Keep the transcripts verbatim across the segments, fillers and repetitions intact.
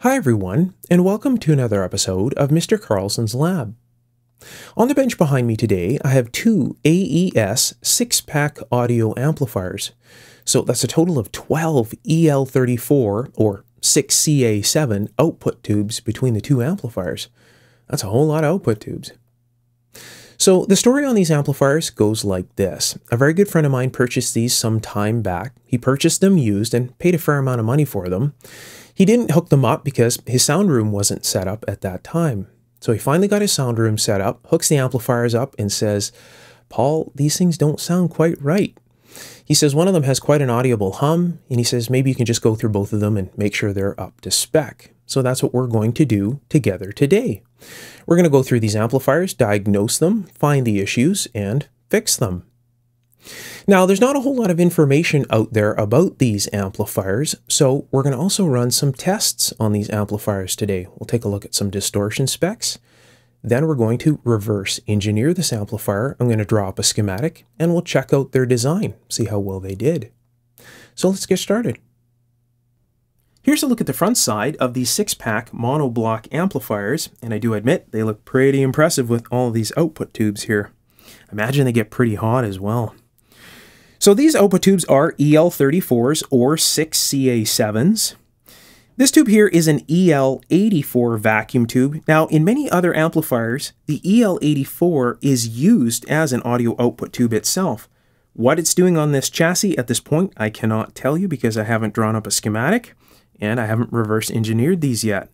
Hi everyone, and welcome to another episode of Mister Carlson's Lab. On the bench behind me today, I have two A E S six-pack audio amplifiers. So that's a total of twelve E L thirty-four or six C A seven output tubes between the two amplifiers. That's a whole lot of output tubes. So the story on these amplifiers goes like this. A very good friend of mine purchased these some time back. He purchased them used and paid a fair amount of money for them. He didn't hook them up because his sound room wasn't set up at that time. So he finally got his sound room set up, hooks the amplifiers up and says, "Paul, these things don't sound quite right." He says one of them has quite an audible hum, and he says maybe you can just go through both of them and make sure they're up to spec. So that's what we're going to do together today. We're going to go through these amplifiers, diagnose them, find the issues, and fix them. Now, there's not a whole lot of information out there about these amplifiers, so we're going to also run some tests on these amplifiers today. We'll take a look at some distortion specs. Then we're going to reverse engineer this amplifier. I'm going to draw up a schematic, and we'll check out their design, see how well they did. So let's get started. Here's a look at the front side of these six-pack monoblock amplifiers, and I do admit they look pretty impressive with all these output tubes here. Imagine they get pretty hot as well. So these output tubes are E L thirty-fours or six C A sevens. This tube here is an E L eighty-four vacuum tube. Now, in many other amplifiers, the E L eighty-four is used as an audio output tube itself. What it's doing on this chassis at this point, I cannot tell you because I haven't drawn up a schematic. And I haven't reverse engineered these yet.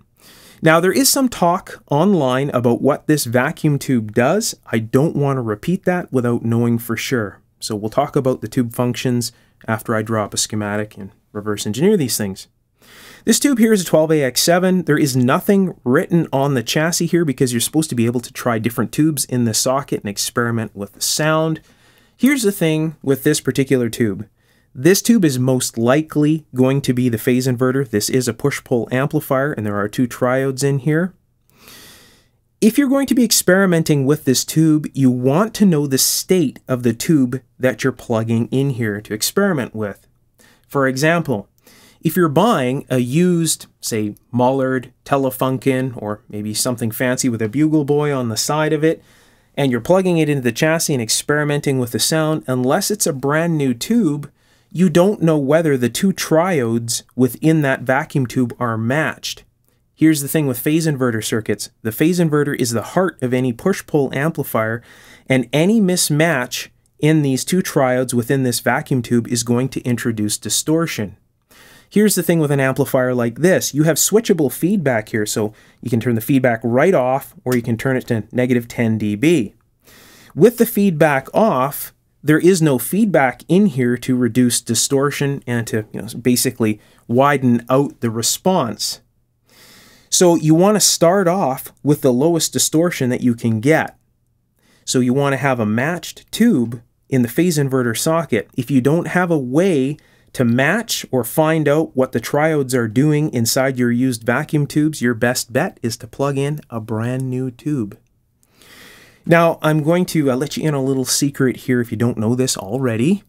Now, there is some talk online about what this vacuum tube does. I don't want to repeat that without knowing for sure. So we'll talk about the tube functions after I draw up a schematic and reverse engineer these things. This tube here is a twelve A X seven. There is nothing written on the chassis here because you're supposed to be able to try different tubes in the socket and experiment with the sound. Here's the thing with this particular tube. This tube is most likely going to be the phase inverter. This is a push-pull amplifier, and there are two triodes in here. If you're going to be experimenting with this tube, you want to know the state of the tube that you're plugging in here to experiment with. For example, if you're buying a used, say, Mullard, Telefunken, or maybe something fancy with a Bugle Boy on the side of it, and you're plugging it into the chassis and experimenting with the sound, unless it's a brand new tube, you don't know whether the two triodes within that vacuum tube are matched. Here's the thing with phase inverter circuits. The phase inverter is the heart of any push-pull amplifier, and any mismatch in these two triodes within this vacuum tube is going to introduce distortion. Here's the thing with an amplifier like this. You have switchable feedback here, so you can turn the feedback right off, or you can turn it to negative ten D B. With the feedback off, there is no feedback in here to reduce distortion and to, you know, basically widen out the response. So you want to start off with the lowest distortion that you can get. So you want to have a matched tube in the phase inverter socket. If you don't have a way to match or find out what the triodes are doing inside your used vacuum tubes, your best bet is to plug in a brand new tube. Now, I'm going to uh, let you in a little secret here if you don't know this already.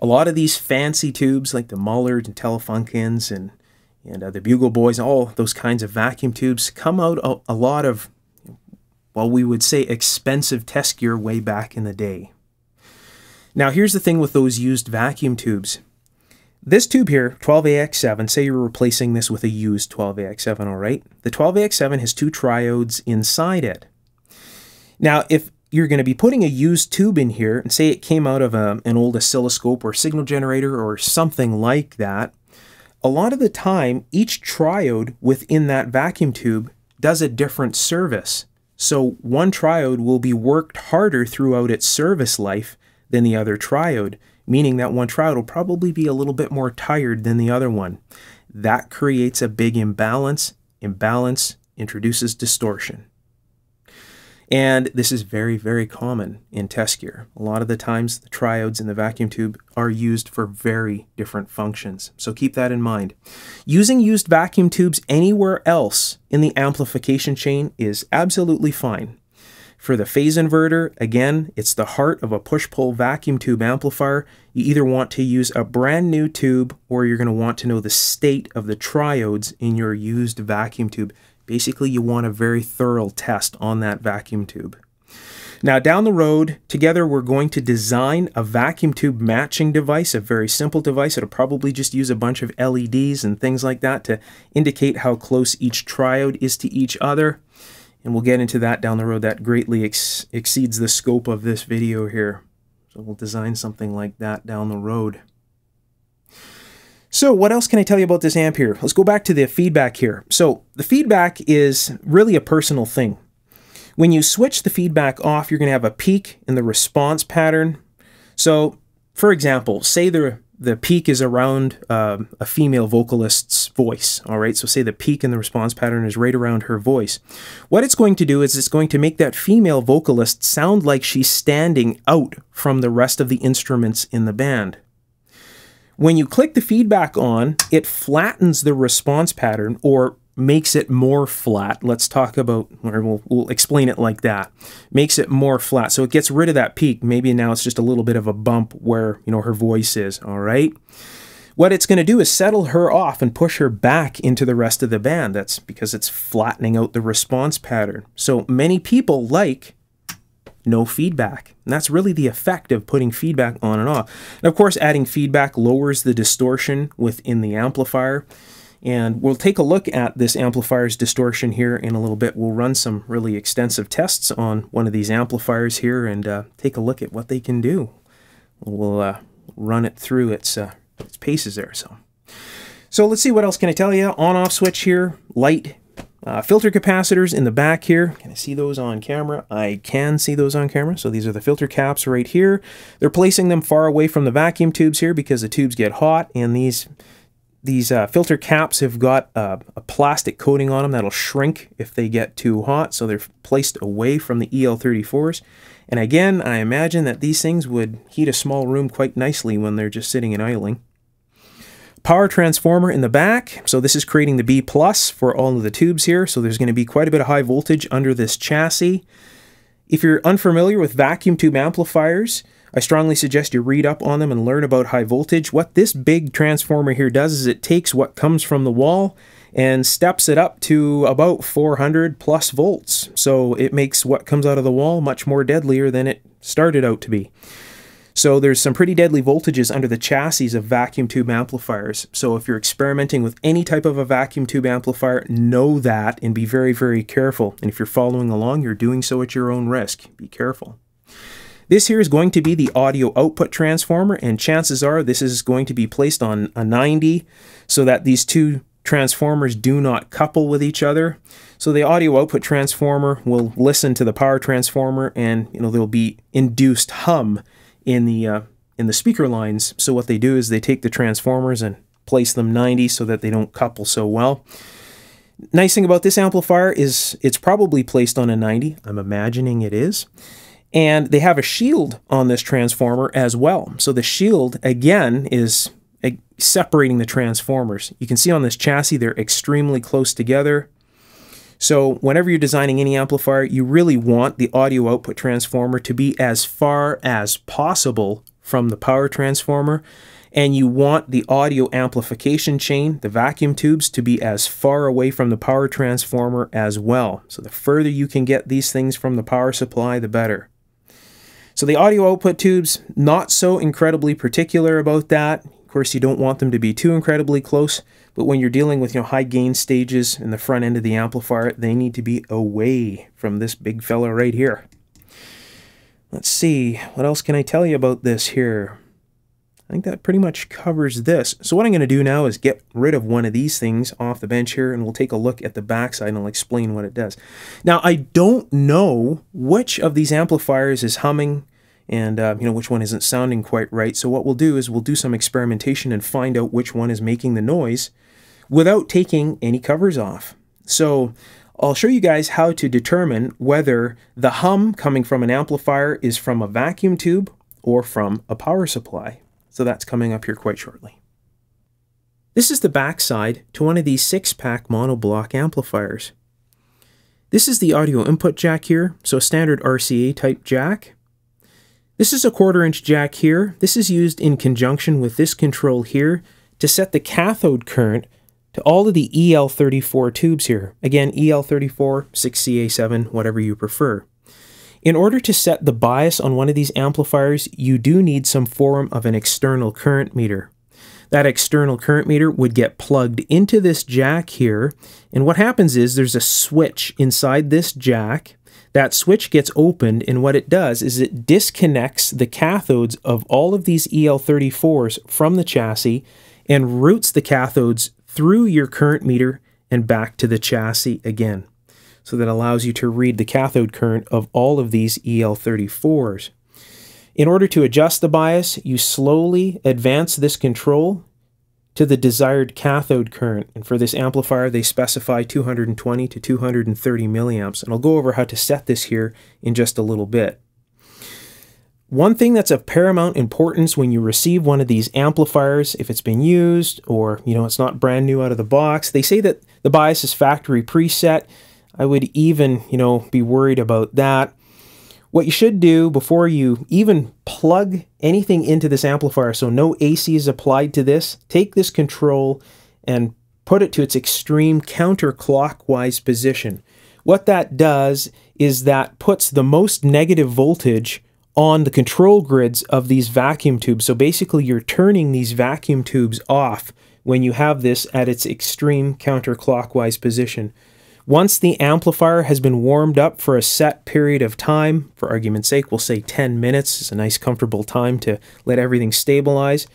A lot of these fancy tubes like the Mullard and Telefunkens and, and uh, the Bugle Boys, all those kinds of vacuum tubes, come out a, a lot of, well, we would say expensive test gear way back in the day. Now, here's the thing with those used vacuum tubes. This tube here, twelve A X seven, say you're replacing this with a used twelve A X seven, all right? The twelve A X seven has two triodes inside it. Now, if you're going to be putting a used tube in here, and say it came out of a, an old oscilloscope or signal generator or something like that, a lot of the time, each triode within that vacuum tube does a different service. So one triode will be worked harder throughout its service life than the other triode, meaning that one triode will probably be a little bit more tired than the other one. That creates a big imbalance. Imbalance introduces distortion. And this is very, very common in test gear. A lot of the times the triodes in the vacuum tube are used for very different functions. So keep that in mind. Using used vacuum tubes anywhere else in the amplification chain is absolutely fine. For the phase inverter, again, it's the heart of a push-pull vacuum tube amplifier. You either want to use a brand new tube, or you're going to want to know the state of the triodes in your used vacuum tube. Basically, you want a very thorough test on that vacuum tube. Now, down the road, together we're going to design a vacuum tube matching device, a very simple device. It'll probably just use a bunch of L E Ds and things like that to indicate how close each triode is to each other. And we'll get into that down the road. That greatly ex exceeds the scope of this video here. So we'll design something like that down the road. So what else can I tell you about this amp here? Let's go back to the feedback here. So the feedback is really a personal thing. When you switch the feedback off, you're going to have a peak in the response pattern. So for example, say the, the peak is around um, a female vocalist's voice, all right? So say the peak in the response pattern is right around her voice. What it's going to do is it's going to make that female vocalist sound like she's standing out from the rest of the instruments in the band. When you click the feedback on, it flattens the response pattern, or makes it more flat. Let's talk about, or we'll, we'll explain it like that. Makes it more flat. So it gets rid of that peak. Maybe now it's just a little bit of a bump where, you know, her voice is, all right? What it's going to do is settle her off and push her back into the rest of the band. That's because it's flattening out the response pattern. So many people like no feedback. And that's really the effect of putting feedback on and off. And of course, adding feedback lowers the distortion within the amplifier. And we'll take a look at this amplifier's distortion here in a little bit. We'll run some really extensive tests on one of these amplifiers here and uh, take a look at what they can do. We'll uh, run it through its, uh, its paces there. So. so let's see, what else can I tell you? On-off switch here, light, uh, filter capacitors in the back here. Can I see those on camera? I can see those on camera. So these are the filter caps right here. They're placing them far away from the vacuum tubes here because the tubes get hot, and these... These uh, filter caps have got uh, a plastic coating on them that'll shrink if they get too hot, so they're placed away from the E L thirty-fours. And again, I imagine that these things would heat a small room quite nicely when they're just sitting and idling. Power transformer in the back, so this is creating the B plus for all of the tubes here, so there's going to be quite a bit of high voltage under this chassis. If you're unfamiliar with vacuum tube amplifiers, I strongly suggest you read up on them and learn about high voltage. What this big transformer here does is it takes what comes from the wall and steps it up to about four hundred plus volts. So it makes what comes out of the wall much more deadlier than it started out to be. So there's some pretty deadly voltages under the chassis of vacuum tube amplifiers. So if you're experimenting with any type of a vacuum tube amplifier, know that and be very, very careful. And if you're following along, you're doing so at your own risk. Be careful. This here is going to be the audio output transformer, and chances are this is going to be placed on a ninety so that these two transformers do not couple with each other. So the audio output transformer will listen to the power transformer, and you know there'll be induced hum in the uh, in the speaker lines. So what they do is they take the transformers and place them ninety so that they don't couple so well. Nice thing about this amplifier is it's probably placed on a ninety. I'm imagining it is. And they have a shield on this transformer as well. So the shield, again, is separating the transformers. You can see on this chassis, they're extremely close together. So whenever you're designing any amplifier, you really want the audio output transformer to be as far as possible from the power transformer. And you want the audio amplification chain, the vacuum tubes, to be as far away from the power transformer as well. So the further you can get these things from the power supply, the better. So the audio output tubes, not so incredibly particular about that. Of course, you don't want them to be too incredibly close, but when you're dealing with, you know, high gain stages in the front end of the amplifier, they need to be away from this big fella right here. Let's see, what else can I tell you about this here? I think that pretty much covers this. So what I'm going to do now is get rid of one of these things off the bench here, and we'll take a look at the backside and I'll explain what it does. Now, I don't know which of these amplifiers is humming and uh, you know which one isn't sounding quite right. So what we'll do is we'll do some experimentation and find out which one is making the noise without taking any covers off. So I'll show you guys how to determine whether the hum coming from an amplifier is from a vacuum tube or from a power supply. So that's coming up here quite shortly. This is the backside to one of these six-pack monoblock amplifiers. This is the audio input jack here, so a standard R C A type jack. This is a quarter inch jack here. This is used in conjunction with this control here to set the cathode current to all of the E L thirty-four tubes here. Again, E L thirty-four, six C A seven, whatever you prefer. In order to set the bias on one of these amplifiers, you do need some form of an external current meter. That external current meter would get plugged into this jack here, and what happens is there's a switch inside this jack. That switch gets opened, and what it does is it disconnects the cathodes of all of these E L thirty-fours from the chassis and routes the cathodes through your current meter and back to the chassis again. So that allows you to read the cathode current of all of these E L thirty-fours. In order to adjust the bias, you slowly advance this control to the desired cathode current. And for this amplifier, they specify two hundred twenty to two hundred thirty milliamps. And I'll go over how to set this here in just a little bit. One thing that's of paramount importance when you receive one of these amplifiers, if it's been used or, you know, it's not brand new out of the box, they say that the bias is factory preset. I would even, you know, be worried about that. What you should do before you even plug anything into this amplifier, so no A C is applied to this, take this control and put it to its extreme counterclockwise position. What that does is that puts the most negative voltage on the control grids of these vacuum tubes. So basically you're turning these vacuum tubes off when you have this at its extreme counterclockwise position. Once the amplifier has been warmed up for a set period of time, for argument's sake, we'll say ten minutes, it's a nice comfortable time to let everything stabilize.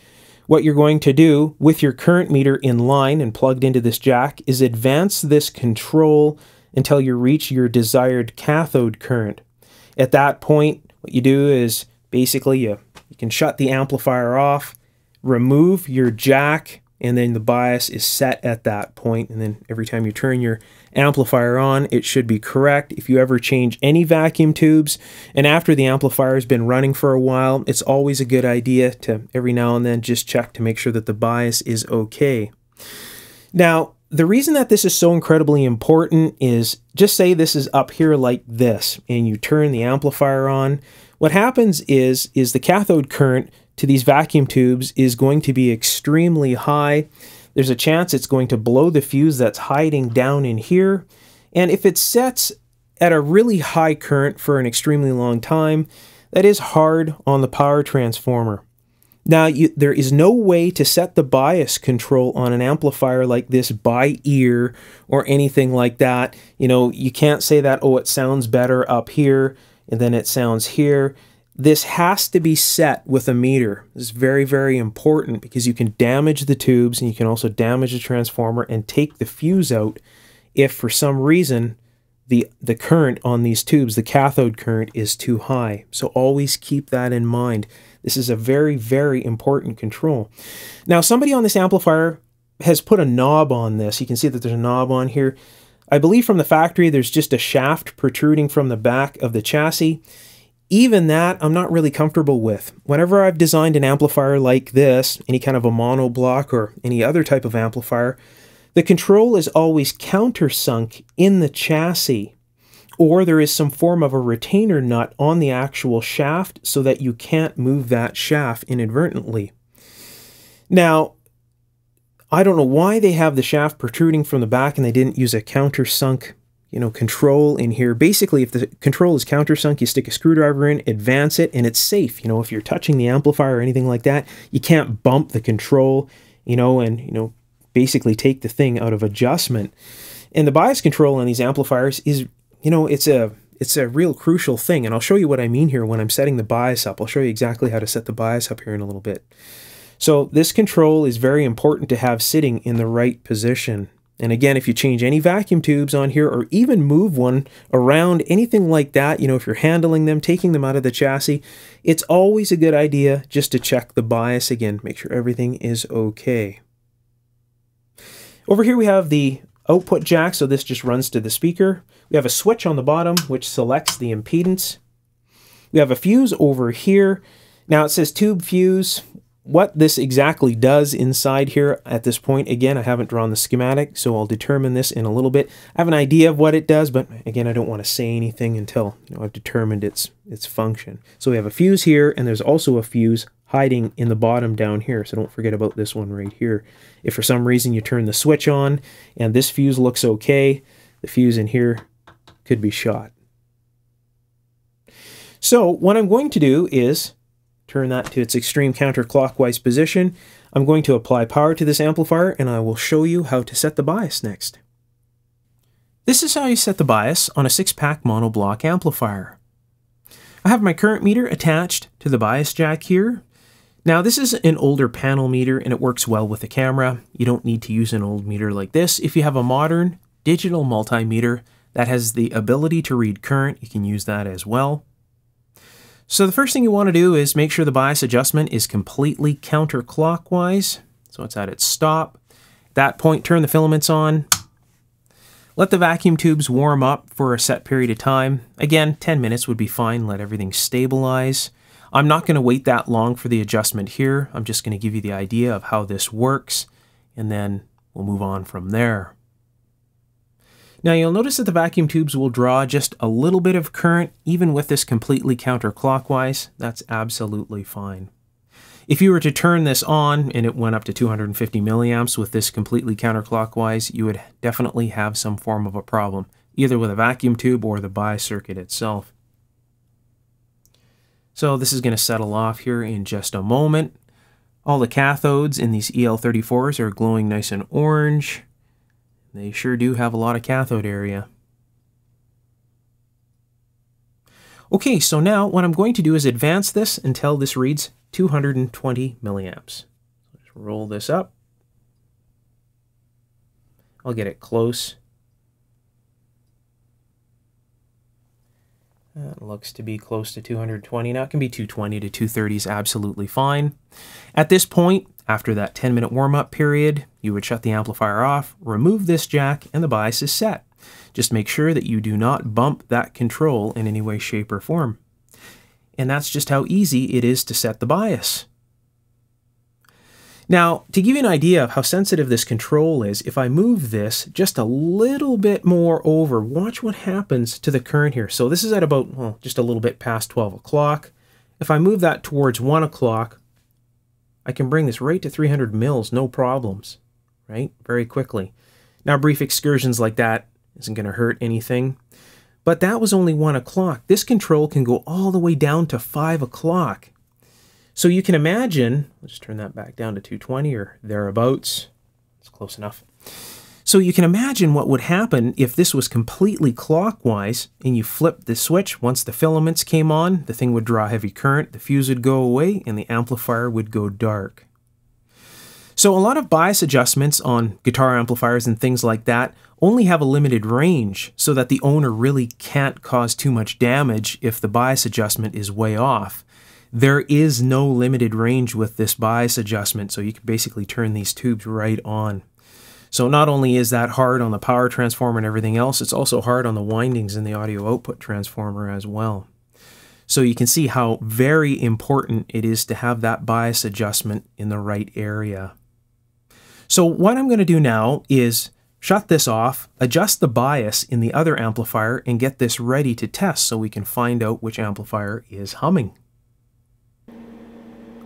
What you're going to do with your current meter in line and plugged into this jack is advance this control until you reach your desired cathode current. At that point, what you do is basically you, you can shut the amplifier off, remove your jack, and then the bias is set at that point. And then every time you turn your amplifier on, it should be correct. If you ever change any vacuum tubes, and after the amplifier has been running for a while, it's always a good idea to every now and then just check to make sure that the bias is okay. Now, the reason that this is so incredibly important is, just say this is up here like this, and you turn the amplifier on. What happens is, is the cathode current to these vacuum tubes is going to be extremely high. There's a chance it's going to blow the fuse that's hiding down in here. And if it sets at a really high current for an extremely long time, that is hard on the power transformer. Now, you, there is no way to set the bias control on an amplifier like this by ear or anything like that. You know, you can't say that, oh, it sounds better up here, and then it sounds here. This has to be set with a meter. This is very, very important because you can damage the tubes and you can also damage the transformer and take the fuse out if for some reason the, the current on these tubes, the cathode current, is too high. So always keep that in mind. This is a very, very important control. Now, somebody on this amplifier has put a knob on this. You can see that there's a knob on here. I believe from the factory there's just a shaft protruding from the back of the chassis. Even that, I'm not really comfortable with. Whenever I've designed an amplifier like this, any kind of a mono block or any other type of amplifier, the control is always countersunk in the chassis, or there is some form of a retainer nut on the actual shaft so that you can't move that shaft inadvertently. Now, I don't know why they have the shaft protruding from the back and they didn't use a countersunk you know, control in here. Basically, if the control is countersunk, you stick a screwdriver in, advance it, and it's safe. You know, if you're touching the amplifier or anything like that, you can't bump the control, you know, and, you know, basically take the thing out of adjustment. And the bias control on these amplifiers is, you know, it's a, it's a real crucial thing. And I'll show you what I mean here when I'm setting the bias up. I'll show you exactly how to set the bias up here in a little bit. So this control is very important to have sitting in the right position. And again, if you change any vacuum tubes on here or even move one around, anything like that, you know, if you're handling them, taking them out of the chassis, it's always a good idea just to check the bias again, make sure everything is okay. Over here we have the output jack, so this just runs to the speaker. We have a switch on the bottom which selects the impedance. We have a fuse over here. Now it says tube fuse. What this exactly does inside here at this point, again, I haven't drawn the schematic, so I'll determine this in a little bit. I have an idea of what it does, but again, I don't want to say anything until, you know, I've determined its its function. So we have a fuse here, and there's also a fuse hiding in the bottom down here, so don't forget about this one right here. If for some reason you turn the switch on and this fuse looks okay, the fuse in here could be shot. So what I'm going to do is turn that to its extreme counterclockwise position. I'm going to apply power to this amplifier, and I will show you how to set the bias next. This is how you set the bias on a six-pack monoblock amplifier. I have my current meter attached to the bias jack here. Now, this is an older panel meter, and it works well with the camera. You don't need to use an old meter like this. If you have a modern digital multimeter that has the ability to read current, you can use that as well. So the first thing you want to do is make sure the bias adjustment is completely counterclockwise. So it's at its stop. At that point, turn the filaments on. Let the vacuum tubes warm up for a set period of time. Again, ten minutes would be fine. Let everything stabilize. I'm not going to wait that long for the adjustment here. I'm just going to give you the idea of how this works, and then we'll move on from there. Now you'll notice that the vacuum tubes will draw just a little bit of current, even with this completely counterclockwise. That's absolutely fine. If you were to turn this on and it went up to two hundred fifty milliamps with this completely counterclockwise, you would definitely have some form of a problem, either with a vacuum tube or the bias circuit itself. So this is going to settle off here in just a moment. All the cathodes in these E L thirty-fours are glowing nice and orange. They sure do have a lot of cathode area. Okay, so now what I'm going to do is advance this until this reads two hundred twenty milliamps. Just roll this up. I'll get it close. That looks to be close to two hundred twenty. Now it can be two twenty to two thirty is absolutely fine. At this point, after that ten minute warm-up period, you would shut the amplifier off, remove this jack, and the bias is set. Just make sure that you do not bump that control in any way, shape, or form. And that's just how easy it is to set the bias. Now, to give you an idea of how sensitive this control is, if I move this just a little bit more over, watch what happens to the current here. So this is at about, well, just a little bit past twelve o'clock. If I move that towards one o'clock, I can bring this right to three hundred mils, no problems, right? Very quickly. Now, brief excursions like that isn't going to hurt anything. But that was only one o'clock. This control can go all the way down to five o'clock. So you can imagine, let's turn that back down to two twenty or thereabouts. It's close enough. So you can imagine what would happen if this was completely clockwise and you flipped the switch. Once the filaments came on, the thing would draw heavy current, the fuse would go away, and the amplifier would go dark. So a lot of bias adjustments on guitar amplifiers and things like that only have a limited range so that the owner really can't cause too much damage if the bias adjustment is way off. There is no limited range with this bias adjustment, so you can basically turn these tubes right on. So not only is that hard on the power transformer and everything else, it's also hard on the windings in the audio output transformer as well. So you can see how very important it is to have that bias adjustment in the right area. So what I'm going to do now is shut this off, adjust the bias in the other amplifier, and get this ready to test so we can find out which amplifier is humming.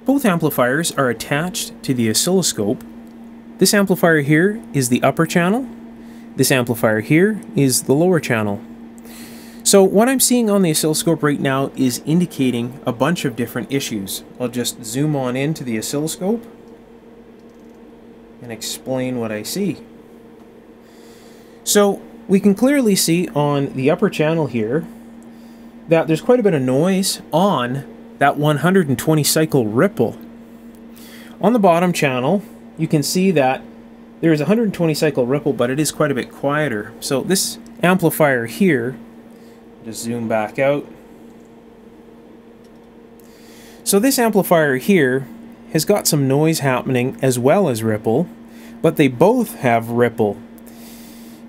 Both amplifiers are attached to the oscilloscope. This amplifier here is the upper channel. This amplifier here is the lower channel. So what I'm seeing on the oscilloscope right now is indicating a bunch of different issues. I'll just zoom on into the oscilloscope and explain what I see. So we can clearly see on the upper channel here that there's quite a bit of noise on that one hundred twenty cycle ripple. On the bottom channel, you can see that there is a one hundred twenty cycle ripple, but it is quite a bit quieter. So this amplifier here, just zoom back out. So this amplifier here has got some noise happening as well as ripple, but they both have ripple.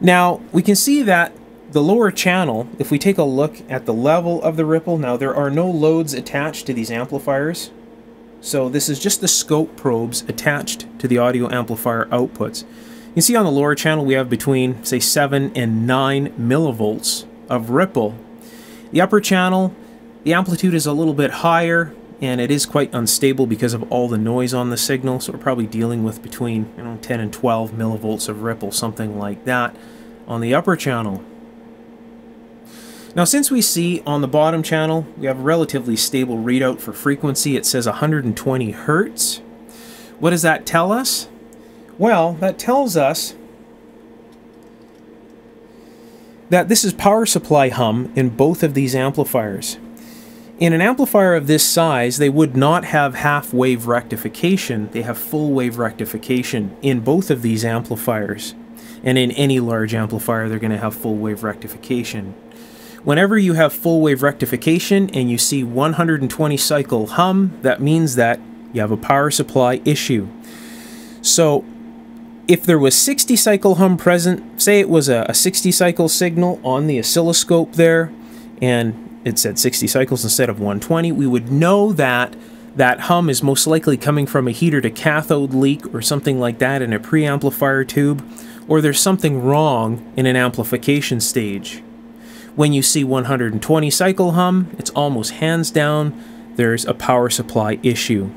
Now, we can see that the lower channel, if we take a look at the level of the ripple, now there are no loads attached to these amplifiers, So this is just the scope probes attached to the audio amplifier outputs. You can see on the lower channel we have between, say, seven and nine millivolts of ripple. The upper channel, the amplitude is a little bit higher, and it is quite unstable because of all the noise on the signal, so we're probably dealing with between, you know, ten and twelve millivolts of ripple, something like that, on the upper channel. Now, since we see on the bottom channel, we have a relatively stable readout for frequency. It says one hundred twenty hertz. What does that tell us? Well, that tells us that this is power supply hum in both of these amplifiers. In an amplifier of this size, they would not have half-wave rectification. They have full-wave rectification in both of these amplifiers. And in any large amplifier, they're going to have full-wave rectification. Whenever you have full-wave rectification and you see one hundred twenty cycle hum, that means that you have a power supply issue. So, if there was sixty cycle hum present, say it was a, a sixty cycle signal on the oscilloscope there, and it said sixty cycles instead of one hundred twenty, we would know that that hum is most likely coming from a heater to cathode leak or something like that in a preamplifier tube, or there's something wrong in an amplification stage. When you see one hundred twenty cycle hum, it's almost hands down there's a power supply issue.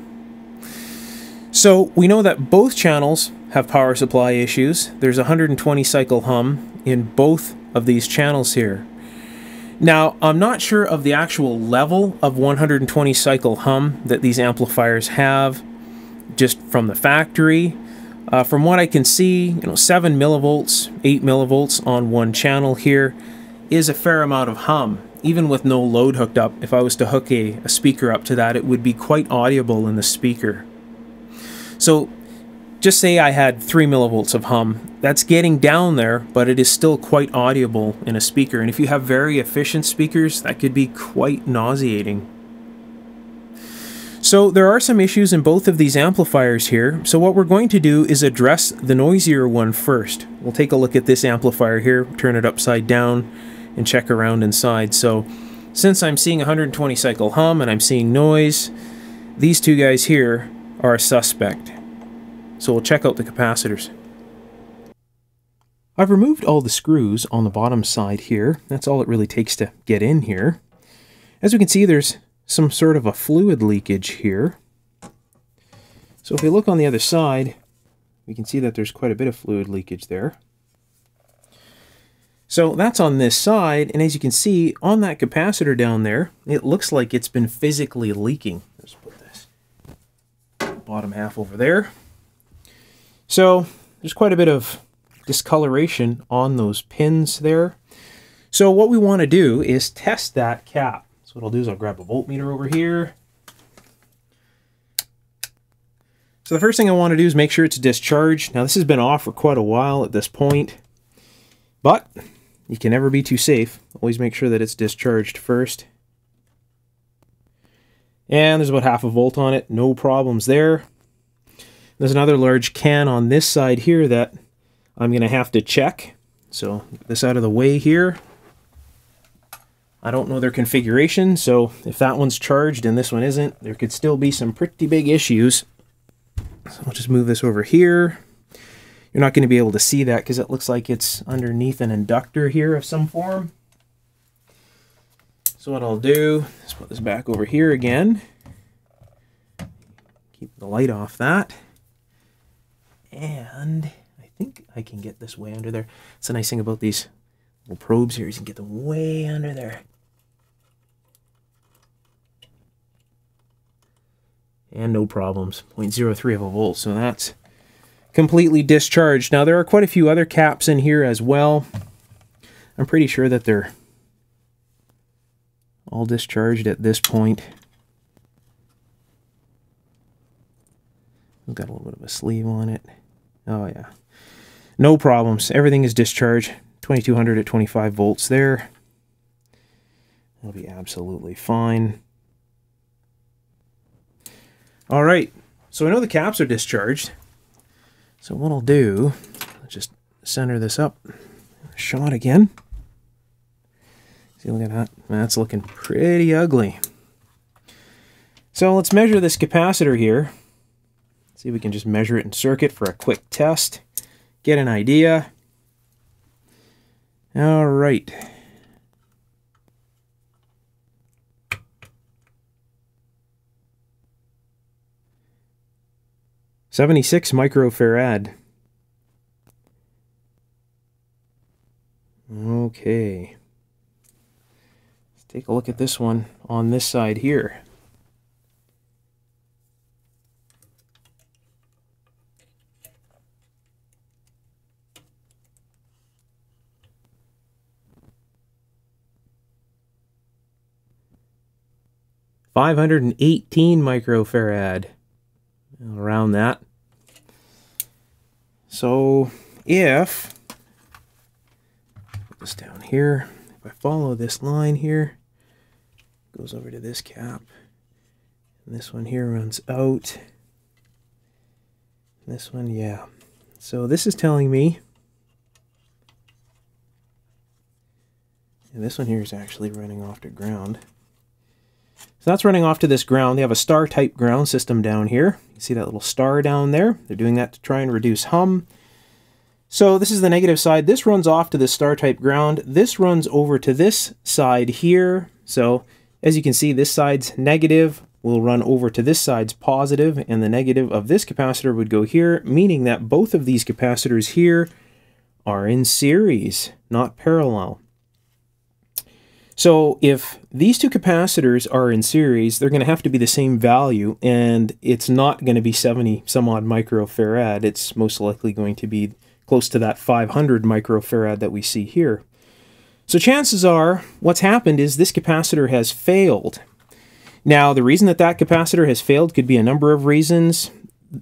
So we know that both channels have power supply issues. There's one hundred twenty cycle hum in both of these channels here. Now, I'm not sure of the actual level of one hundred twenty cycle hum that these amplifiers have just from the factory. Uh, from what I can see, you know, seven millivolts, eight millivolts on one channel here is a fair amount of hum. Even with no load hooked up, if I was to hook a, a speaker up to that, it would be quite audible in the speaker. So, just say I had three millivolts of hum. That's getting down there, but it is still quite audible in a speaker. And if you have very efficient speakers, that could be quite nauseating. So there are some issues in both of these amplifiers here. So what we're going to do is address the noisier one first. We'll take a look at this amplifier here, turn it upside down, and check around inside. So since I'm seeing one hundred twenty cycle hum and I'm seeing noise, these two guys here are a suspect. So we'll check out the capacitors. I've removed all the screws on the bottom side here. That's all it really takes to get in here. As we can see, there's some sort of a fluid leakage here. So if we look on the other side, we can see that there's quite a bit of fluid leakage there. So that's on this side, and as you can see, on that capacitor down there, it looks like it's been physically leaking. Let's put this bottom half over there. So there's quite a bit of discoloration on those pins there. So what we want to do is test that cap. So what I'll do is I'll grab a voltmeter over here. So the first thing I want to do is make sure it's discharged. Now this has been off for quite a while at this point, but you can never be too safe. Always make sure that it's discharged first. And there's about half a volt on it. No problems there. There's another large can on this side here that I'm going to have to check. So get this out of the way here. I don't know their configuration, so if that one's charged and this one isn't, there could still be some pretty big issues. So I'll just move this over here. You're not going to be able to see that because it looks like it's underneath an inductor here of some form. So what I'll do is put this back over here again. Keep the light off that. And I think I can get this way under there. It's a nice thing about these little probes here, you can get them way under there. And no problems, zero point zero three of a volt, so that's completely discharged. Now there are quite a few other caps in here as well. I'm pretty sure that they're all discharged at this point. It's got a little bit of a sleeve on it. Oh yeah, no problems. Everything is discharged. twenty-two hundred at twenty-five volts there. That'll be absolutely fine. All right, so I know the caps are discharged. So what I'll do, let's just center this up. Shot again. See, look at that. That's looking pretty ugly. So let's measure this capacitor here. See if we can just measure it in circuit for a quick test. Get an idea. All right. seventy-six microfarad. Okay. Let's take a look at this one on this side here. five hundred eighteen microfarad, around that. So if, put this down here, if I follow this line here, it goes over to this cap, and this one here runs out, and this one, yeah. So this is telling me, and this one here is actually running off to ground. So that's running off to this ground. They have a star type ground system down here. You see that little star down there? They're doing that to try and reduce hum. So this is the negative side. This runs off to this star type ground. This runs over to this side here. So as you can see, this side's negative will run over to this side's positive, and the negative of this capacitor would go here, meaning that both of these capacitors here are in series, not parallel. So if these two capacitors are in series, they're going to have to be the same value, and it's not going to be seventy some odd microfarad. It's most likely going to be close to that five hundred microfarad that we see here. So chances are what's happened is this capacitor has failed. Now the reason that that capacitor has failed could be a number of reasons.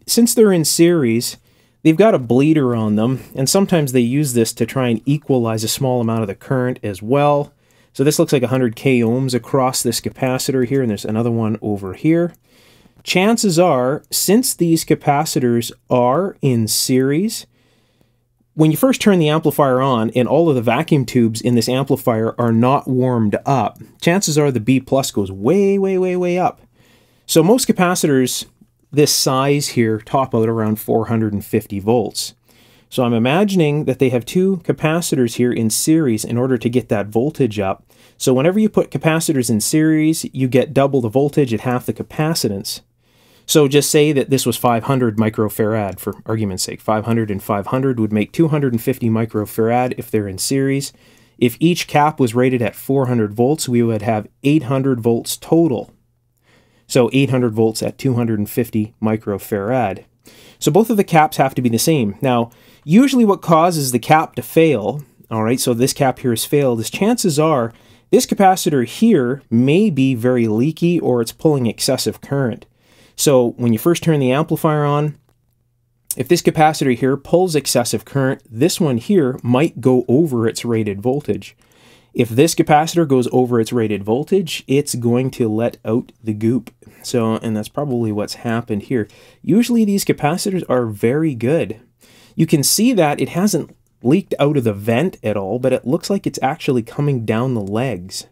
Since they're in series, they've got a bleeder on them, and sometimes they use this to try and equalize a small amount of the current as well. So this looks like one hundred K ohms across this capacitor here, and there's another one over here. Chances are, since these capacitors are in series, when you first turn the amplifier on and all of the vacuum tubes in this amplifier are not warmed up, chances are the B plus goes way, way, way, way up. So most capacitors this size here top out around four hundred fifty volts. So I'm imagining that they have two capacitors here in series in order to get that voltage up. So whenever you put capacitors in series, you get double the voltage at half the capacitance. So just say that this was five hundred microfarad for argument's sake. five hundred and five hundred would make two hundred fifty microfarad if they're in series. If each cap was rated at four hundred volts, we would have eight hundred volts total. So eight hundred volts at two hundred fifty microfarad. So both of the caps have to be the same. Now, usually what causes the cap to fail, all right, so this cap here has failed, is chances are this capacitor here may be very leaky or it's pulling excessive current. So when you first turn the amplifier on, if this capacitor here pulls excessive current, this one here might go over its rated voltage. If this capacitor goes over its rated voltage, it's going to let out the goop. So, and that's probably what's happened here. Usually these capacitors are very good. You can see that it hasn't leaked out of the vent at all, but it looks like it's actually coming down the legs.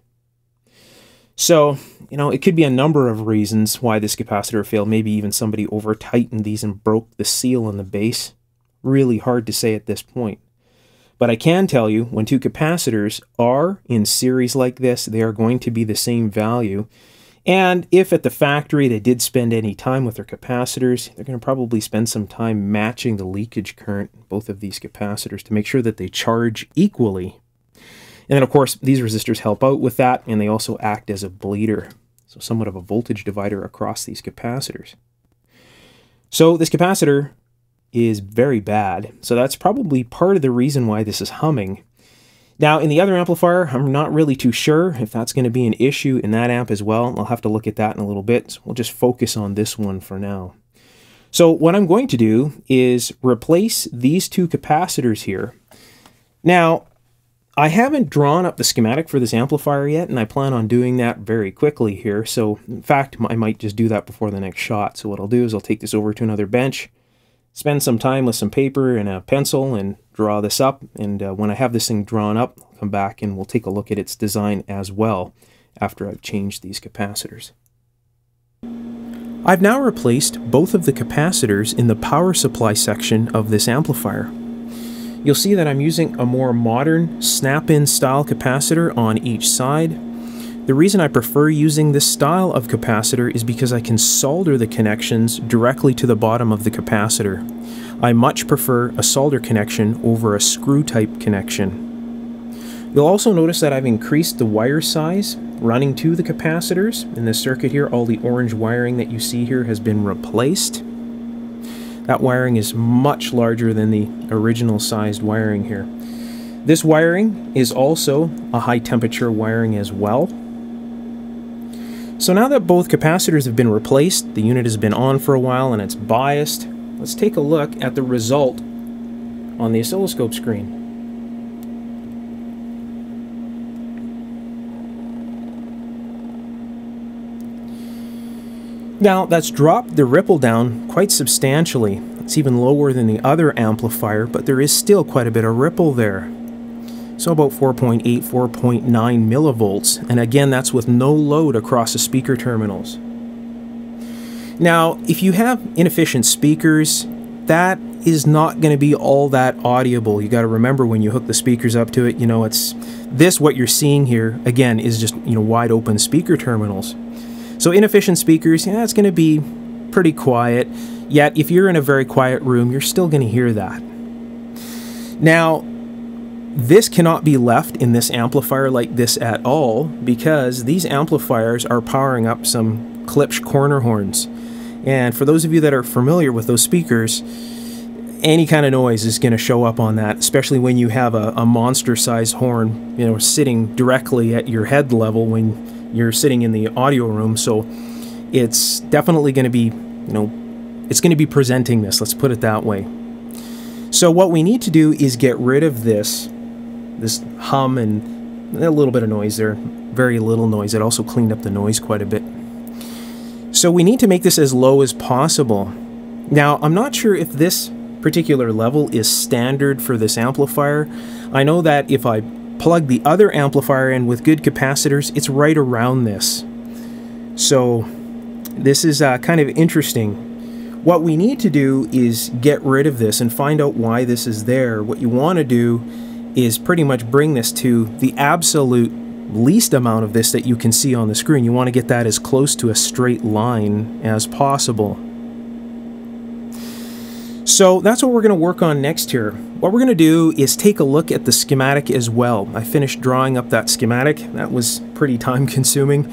So, you know, it could be a number of reasons why this capacitor failed. Maybe even somebody over-tightened these and broke the seal on the base. Really hard to say at this point. But I can tell you, when two capacitors are in series like this, they are going to be the same value. And if at the factory they did spend any time with their capacitors, they're going to probably spend some time matching the leakage current in both of these capacitors to make sure that they charge equally. And then, of course, these resistors help out with that, and they also act as a bleeder, so somewhat of a voltage divider across these capacitors. So this capacitor is very bad. So that's probably part of the reason why this is humming. Now in the other amplifier, I'm not really too sure if that's going to be an issue in that amp as well. I'll have to look at that in a little bit. So we'll just focus on this one for now. So what I'm going to do is replace these two capacitors here. Now, I haven't drawn up the schematic for this amplifier yet, and I plan on doing that very quickly here. So in fact, I might just do that before the next shot. So what I'll do is I'll take this over to another bench, spend some time with some paper and a pencil and draw this up, and uh, when I have this thing drawn up, I'll come back and we'll take a look at its design as well after I've changed these capacitors. I've now replaced both of the capacitors in the power supply section of this amplifier. You'll see that I'm using a more modern snap-in style capacitor on each side. The reason I prefer using this style of capacitor is because I can solder the connections directly to the bottom of the capacitor. I much prefer a solder connection over a screw-type connection. You'll also notice that I've increased the wire size running to the capacitors. In this circuit here, all the orange wiring that you see here has been replaced. That wiring is much larger than the original sized wiring here. This wiring is also a high temperature wiring as well. So now that both capacitors have been replaced, the unit has been on for a while and it's biased, let's take a look at the result on the oscilloscope screen. Now that's dropped the ripple down quite substantially. It's even lower than the other amplifier, but there is still quite a bit of ripple there. So about four point eight, four point nine millivolts, and again that's with no load across the speaker terminals. Now if you have inefficient speakers, that is not going to be all that audible. You got to remember when you hook the speakers up to it, you know, it's this, what you're seeing here again is just, you know, wide open speaker terminals. So inefficient speakers, yeah, it's going to be pretty quiet, yet if you're in a very quiet room, you're still going to hear that. Now, this cannot be left in this amplifier like this at all, because these amplifiers are powering up some Klipsch corner horns. And for those of you that are familiar with those speakers, any kind of noise is going to show up on that, especially when you have a, a monster-sized horn, you know, sitting directly at your head level when you're sitting in the audio room. So it's definitely going to be, you know, it's going to be presenting this, let's put it that way. So what we need to do is get rid of this, this hum and a little bit of noise there, very little noise. It also cleaned up the noise quite a bit. So we need to make this as low as possible. Now, I'm not sure if this particular level is standard for this amplifier. I know that if I plug the other amplifier in with good capacitors, it's right around this. So this is uh, kind of interesting. What we need to do is get rid of this and find out why this is there. What you want to do is pretty much bring this to the absolute least amount of this that you can see on the screen. You want to get that as close to a straight line as possible. So that's what we're going to work on next here. What we're going to do is take a look at the schematic as well. I finished drawing up that schematic. That was pretty time consuming.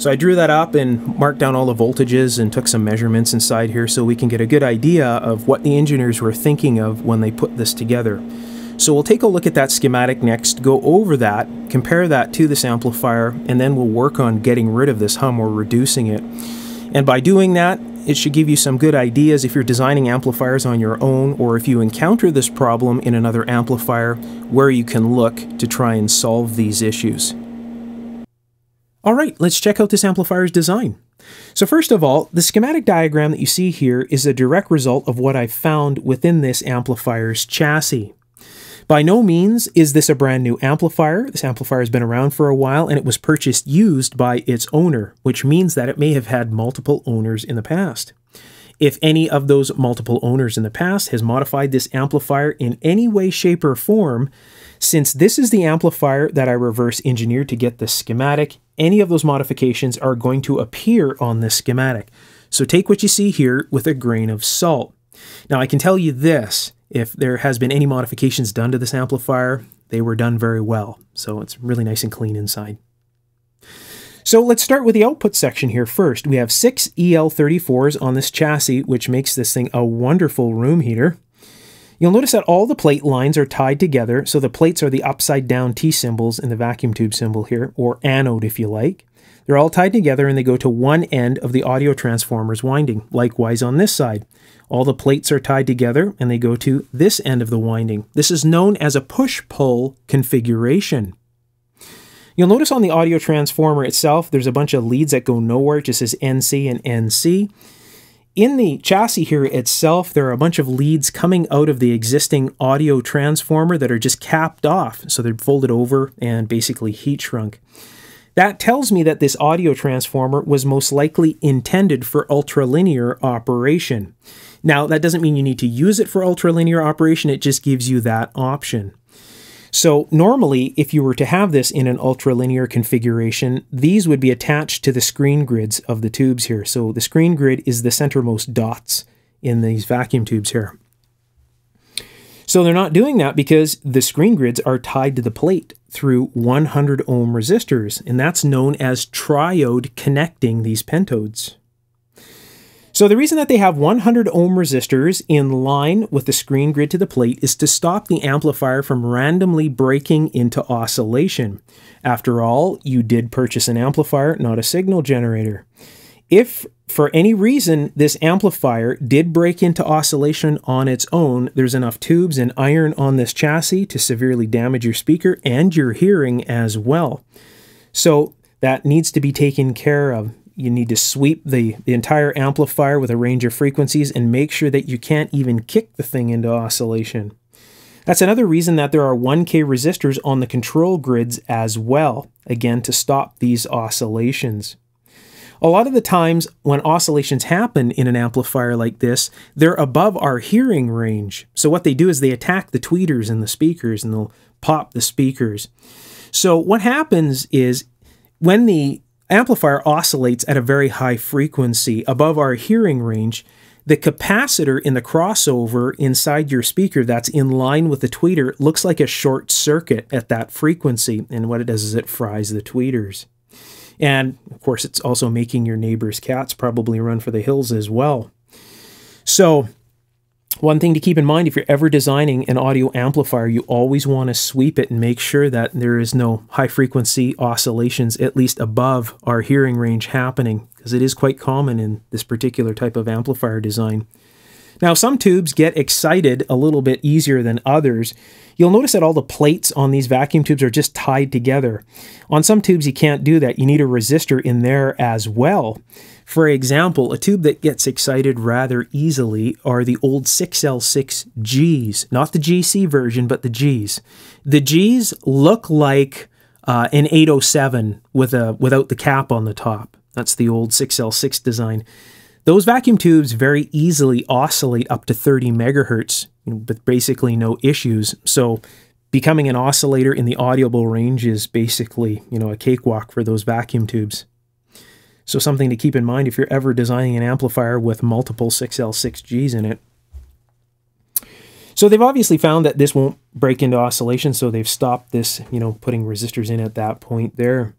So I drew that up and marked down all the voltages and took some measurements inside here so we can get a good idea of what the engineers were thinking of when they put this together. So we'll take a look at that schematic next, go over that, compare that to this amplifier, and then we'll work on getting rid of this hum or reducing it. And by doing that, it should give you some good ideas if you're designing amplifiers on your own, or if you encounter this problem in another amplifier, where you can look to try and solve these issues. Alright, let's check out this amplifier's design. So first of all, the schematic diagram that you see here is a direct result of what I found within this amplifier's chassis. By no means is this a brand new amplifier. This amplifier has been around for a while and it was purchased used by its owner, which means that it may have had multiple owners in the past. If any of those multiple owners in the past has modified this amplifier in any way, shape, or form, since this is the amplifier that I reverse engineered to get this schematic, any of those modifications are going to appear on this schematic. So take what you see here with a grain of salt. Now I can tell you this. If there has been any modifications done to this amplifier, they were done very well. So it's really nice and clean inside. So let's start with the output section here first. We have six E L thirty-fours on this chassis, which makes this thing a wonderful room heater. You'll notice that all the plate lines are tied together. So the plates are the upside down T symbols in the vacuum tube symbol here, or anode if you like. They're all tied together and they go to one end of the audio transformer's winding. Likewise on this side, all the plates are tied together and they go to this end of the winding. This is known as a push-pull configuration. You'll notice on the audio transformer itself, there's a bunch of leads that go nowhere. It just says N C and N C. In the chassis here itself, there are a bunch of leads coming out of the existing audio transformer that are just capped off. So they're folded over and basically heat shrunk. That tells me that this audio transformer was most likely intended for ultralinear operation. Now, that doesn't mean you need to use it for ultralinear operation, it just gives you that option. So normally, if you were to have this in an ultralinear configuration, these would be attached to the screen grids of the tubes here. So the screen grid is the centermost dots in these vacuum tubes here. So they're not doing that because the screen grids are tied to the plate through one hundred ohm resistors, and that's known as triode connecting these pentodes. So the reason that they have one hundred ohm resistors in line with the screen grid to the plate is to stop the amplifier from randomly breaking into oscillation. After all, you did purchase an amplifier, not a signal generator. If, for any reason, this amplifier did break into oscillation on its own, there's enough tubes and iron on this chassis to severely damage your speaker and your hearing as well. So that needs to be taken care of. You need to sweep the, the entire amplifier with a range of frequencies and make sure that you can't even kick the thing into oscillation. That's another reason that there are one K resistors on the control grids as well, again, to stop these oscillations. A lot of the times when oscillations happen in an amplifier like this, they're above our hearing range. So what they do is they attack the tweeters in the speakers and they'll pop the speakers. So what happens is when the amplifier oscillates at a very high frequency above our hearing range, the capacitor in the crossover inside your speaker that's in line with the tweeter looks like a short circuit at that frequency. And what it does is it fries the tweeters. And, of course, it's also making your neighbor's cats probably run for the hills as well. So, one thing to keep in mind if you're ever designing an audio amplifier, you always want to sweep it and make sure that there is no high-frequency oscillations, at least above our hearing range, happening, because it is quite common in this particular type of amplifier design. Now, some tubes get excited a little bit easier than others. You'll notice that all the plates on these vacuum tubes are just tied together. On some tubes, you can't do that. You need a resistor in there as well. For example, a tube that gets excited rather easily are the old six L six Gs. Not the G C version, but the Gs. The Gs look like uh, an eight oh seven with a, without the cap on the top. That's the old six L six design. Those vacuum tubes very easily oscillate up to thirty megahertz with basically no issues. So becoming an oscillator in the audible range is basically, you know, a cakewalk for those vacuum tubes. So something to keep in mind if you're ever designing an amplifier with multiple six L six Gs in it. So they've obviously found that this won't break into oscillation, so they've stopped this, you know, putting resistors in at that point there.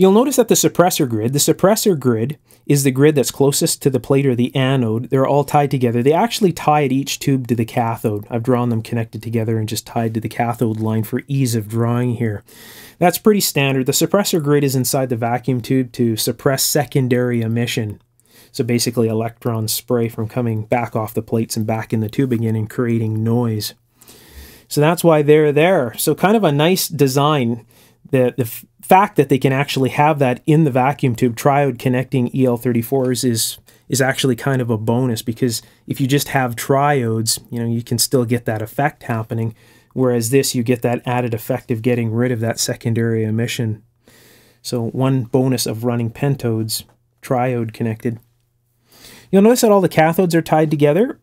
You'll notice that the suppressor grid, the suppressor grid is the grid that's closest to the plate or the anode. They're all tied together. They actually tied each tube to the cathode. I've drawn them connected together and just tied to the cathode line for ease of drawing here. That's pretty standard. The suppressor grid is inside the vacuum tube to suppress secondary emission. So basically electron spray from coming back off the plates and back in the tube again and creating noise. So that's why they're there. So kind of a nice design. The, the fact that they can actually have that in the vacuum tube, triode connecting E L thirty-fours, is is actually kind of a bonus, because if you just have triodes, you know, you can still get that effect happening, whereas this, you get that added effect of getting rid of that secondary emission. So one bonus of running pentodes, triode connected. You'll notice that all the cathodes are tied together.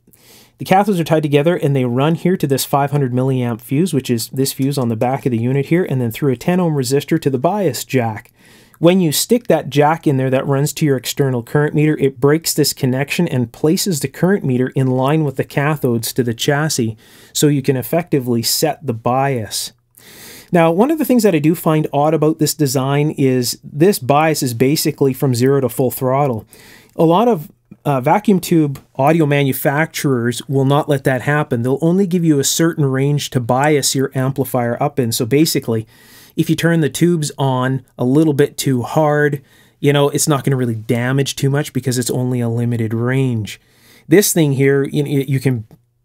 The cathodes are tied together and they run here to this five hundred milliamp fuse, which is this fuse on the back of the unit here, and then through a ten ohm resistor to the bias jack. When you stick that jack in there that runs to your external current meter, it breaks this connection and places the current meter in line with the cathodes to the chassis, so you can effectively set the bias. Now, one of the things that I do find odd about this design is this bias is basically from zero to full throttle. A lot of Uh, vacuum tube audio manufacturers will not let that happen. They'll only give you a certain range to bias your amplifier up in. So basically, if you turn the tubes on a little bit too hard, you know, it's not going to really damage too much because it's only a limited range. This thing here, you, you can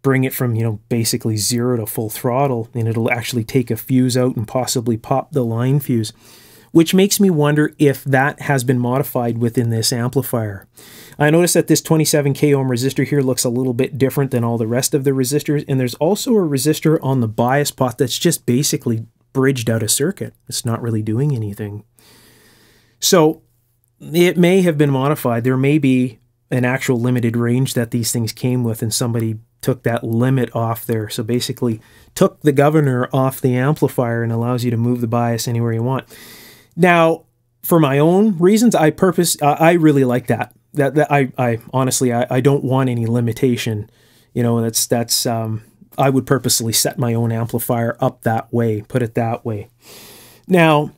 bring it from, you know, basically zero to full throttle, and it'll actually take a fuse out and possibly pop the line fuse, which makes me wonder if that has been modified within this amplifier. I noticed that this twenty-seven K ohm resistor here looks a little bit different than all the rest of the resistors, and there's also a resistor on the bias pot that's just basically bridged out a circuit. It's not really doing anything. So it may have been modified. There may be an actual limited range that these things came with, and somebody took that limit off there. So basically took the governor off the amplifier and allows you to move the bias anywhere you want. Now, for my own reasons, I purpose, uh, I really like that. That, that I, I honestly, I, I don't want any limitation. You know, that's, that's, um, I would purposely set my own amplifier up that way, put it that way. Now,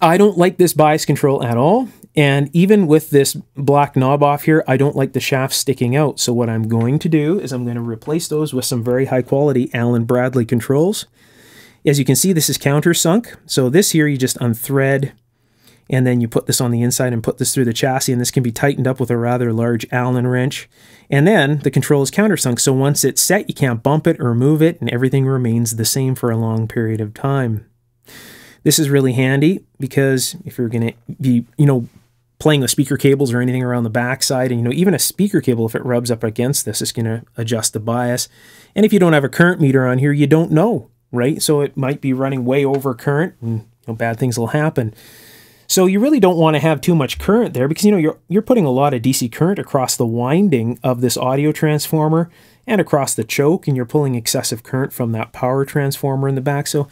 I don't like this bias control at all. And even with this black knob off here, I don't like the shaft sticking out. So what I'm going to do is I'm going to replace those with some very high quality Allen Bradley controls. As you can see, this is countersunk. So this here, you just unthread, and then you put this on the inside and put this through the chassis, and this can be tightened up with a rather large Allen wrench. And then the control is countersunk. So once it's set, you can't bump it or move it, and everything remains the same for a long period of time. This is really handy because if you're going to be, you know, playing with speaker cables or anything around the backside, and you know, even a speaker cable, if it rubs up against this, it's going to adjust the bias. And if you don't have a current meter on here, you don't know, right? So it might be running way over current, and you know, bad things will happen. So you really don't want to have too much current there, because you know, you're you're putting a lot of D C current across the winding of this audio transformer and across the choke, and you're pulling excessive current from that power transformer in the back. So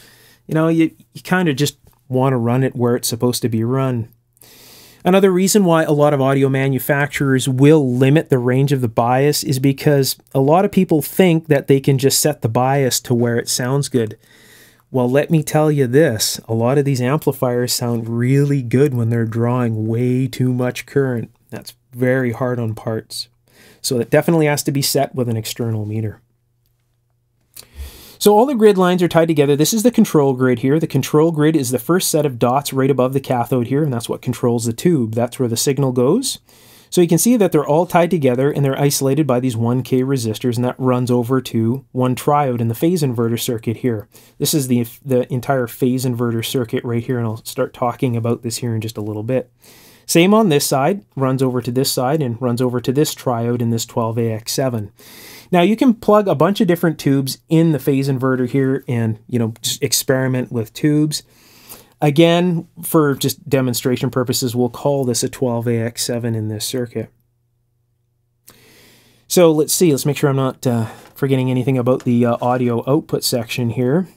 you know, you, you kind of just want to run it where it's supposed to be run. Another reason why a lot of audio manufacturers will limit the range of the bias is because a lot of people think that they can just set the bias to where it sounds good. Well, let me tell you this, a lot of these amplifiers sound really good when they're drawing way too much current. That's very hard on parts. So it definitely has to be set with an external meter. So all the grid lines are tied together. This is the control grid here. The control grid is the first set of dots right above the cathode here, and that's what controls the tube. That's where the signal goes. So you can see that they're all tied together, and they're isolated by these one K resistors, and that runs over to one triode in the phase inverter circuit here. This is the, the entire phase inverter circuit right here, and I'll start talking about this here in just a little bit. Same on this side, runs over to this side, and runs over to this triode in this twelve A X seven. Now you can plug a bunch of different tubes in the phase inverter here and, you know, just experiment with tubes. Again, for just demonstration purposes, we'll call this a twelve A X seven in this circuit. So let's see, let's make sure I'm not uh, forgetting anything about the uh, audio output section here.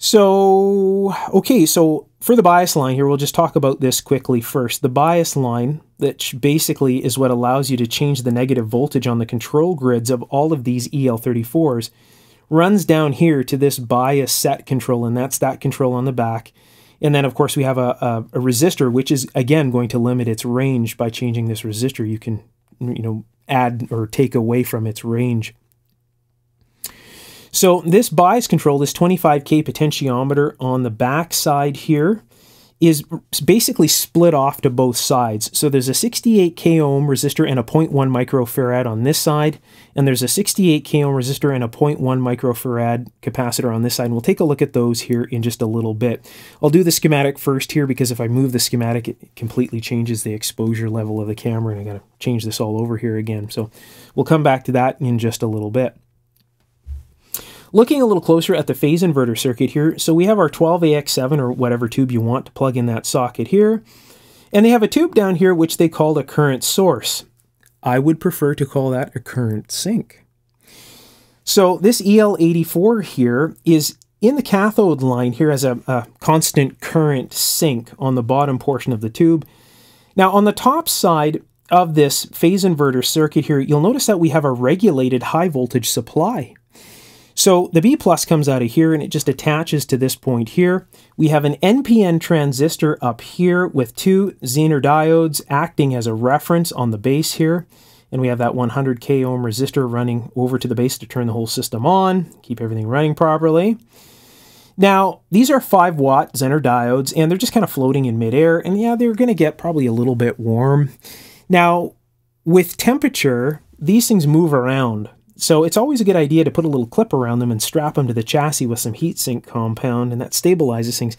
So, okay, so for the bias line here, we'll just talk about this quickly first. The bias line, that basically is what allows you to change the negative voltage on the control grids of all of these E L thirty-fours, runs down here to this bias set control, and that's that control on the back. And then, of course, we have a, a, a resistor, which is, again, going to limit its range by changing this resistor. You can, you know, add or take away from its range. So this bias control, this twenty-five K potentiometer on the back side here, is basically split off to both sides. So there's a sixty-eight K ohm resistor and a zero point one microfarad on this side, and there's a sixty-eight K ohm resistor and a zero point one microfarad capacitor on this side. And we'll take a look at those here in just a little bit. I'll do the schematic first here, because if I move the schematic, it completely changes the exposure level of the camera, and I gotta change this all over here again. So we'll come back to that in just a little bit. Looking a little closer at the phase inverter circuit here, so we have our twelve A X seven or whatever tube you want to plug in that socket here, and they have a tube down here which they called a current source. I would prefer to call that a current sink. So this E L eighty-four here is in the cathode line here as a, a constant current sink on the bottom portion of the tube. Now on the top side of this phase inverter circuit here, you'll notice that we have a regulated high voltage supply. So the B plus comes out of here and it just attaches to this point here. We have an N P N transistor up here with two Zener diodes acting as a reference on the base here. And we have that one hundred K ohm resistor running over to the base to turn the whole system on, keep everything running properly. Now, these are five watt Zener diodes and they're just kind of floating in midair. And yeah, they're going to get probably a little bit warm. Now, with temperature, these things move around. So it's always a good idea to put a little clip around them and strap them to the chassis with some heat sink compound, and that stabilizes things.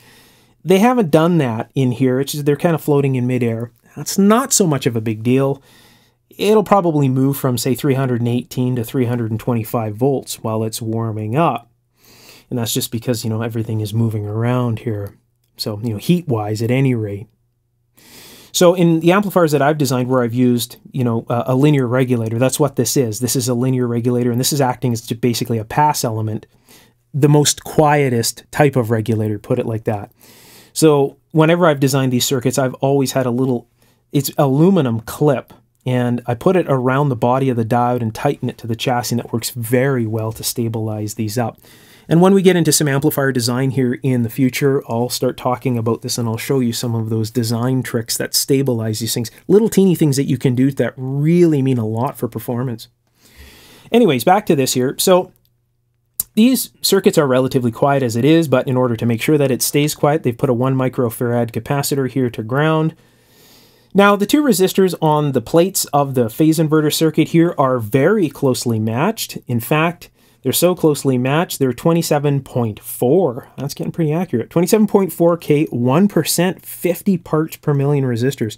They haven't done that in here. It's just they're kind of floating in midair. That's not so much of a big deal. It'll probably move from, say, three hundred eighteen to three hundred twenty-five volts while it's warming up. And that's just because, you know, everything is moving around here. So, you know, heat-wise at any rate. So in the amplifiers that I've designed where I've used, you know, a, a linear regulator, that's what this is. This is a linear regulator, and this is acting as basically a pass element, the most quietest type of regulator, put it like that. So whenever I've designed these circuits, I've always had a little, it's aluminum clip, and I put it around the body of the diode and tighten it to the chassis, and it works very well to stabilize these up. And when we get into some amplifier design here in the future, I'll start talking about this and I'll show you some of those design tricks that stabilize these things. Little teeny things that you can do that really mean a lot for performance. Anyways, back to this here. So these circuits are relatively quiet as it is, but in order to make sure that it stays quiet, they've put a one microfarad capacitor here to ground. Now, the two resistors on the plates of the phase inverter circuit here are very closely matched. In fact, they're so closely matched, they're twenty-seven point four. That's getting pretty accurate. twenty-seven point four K, one percent, fifty parts per million resistors.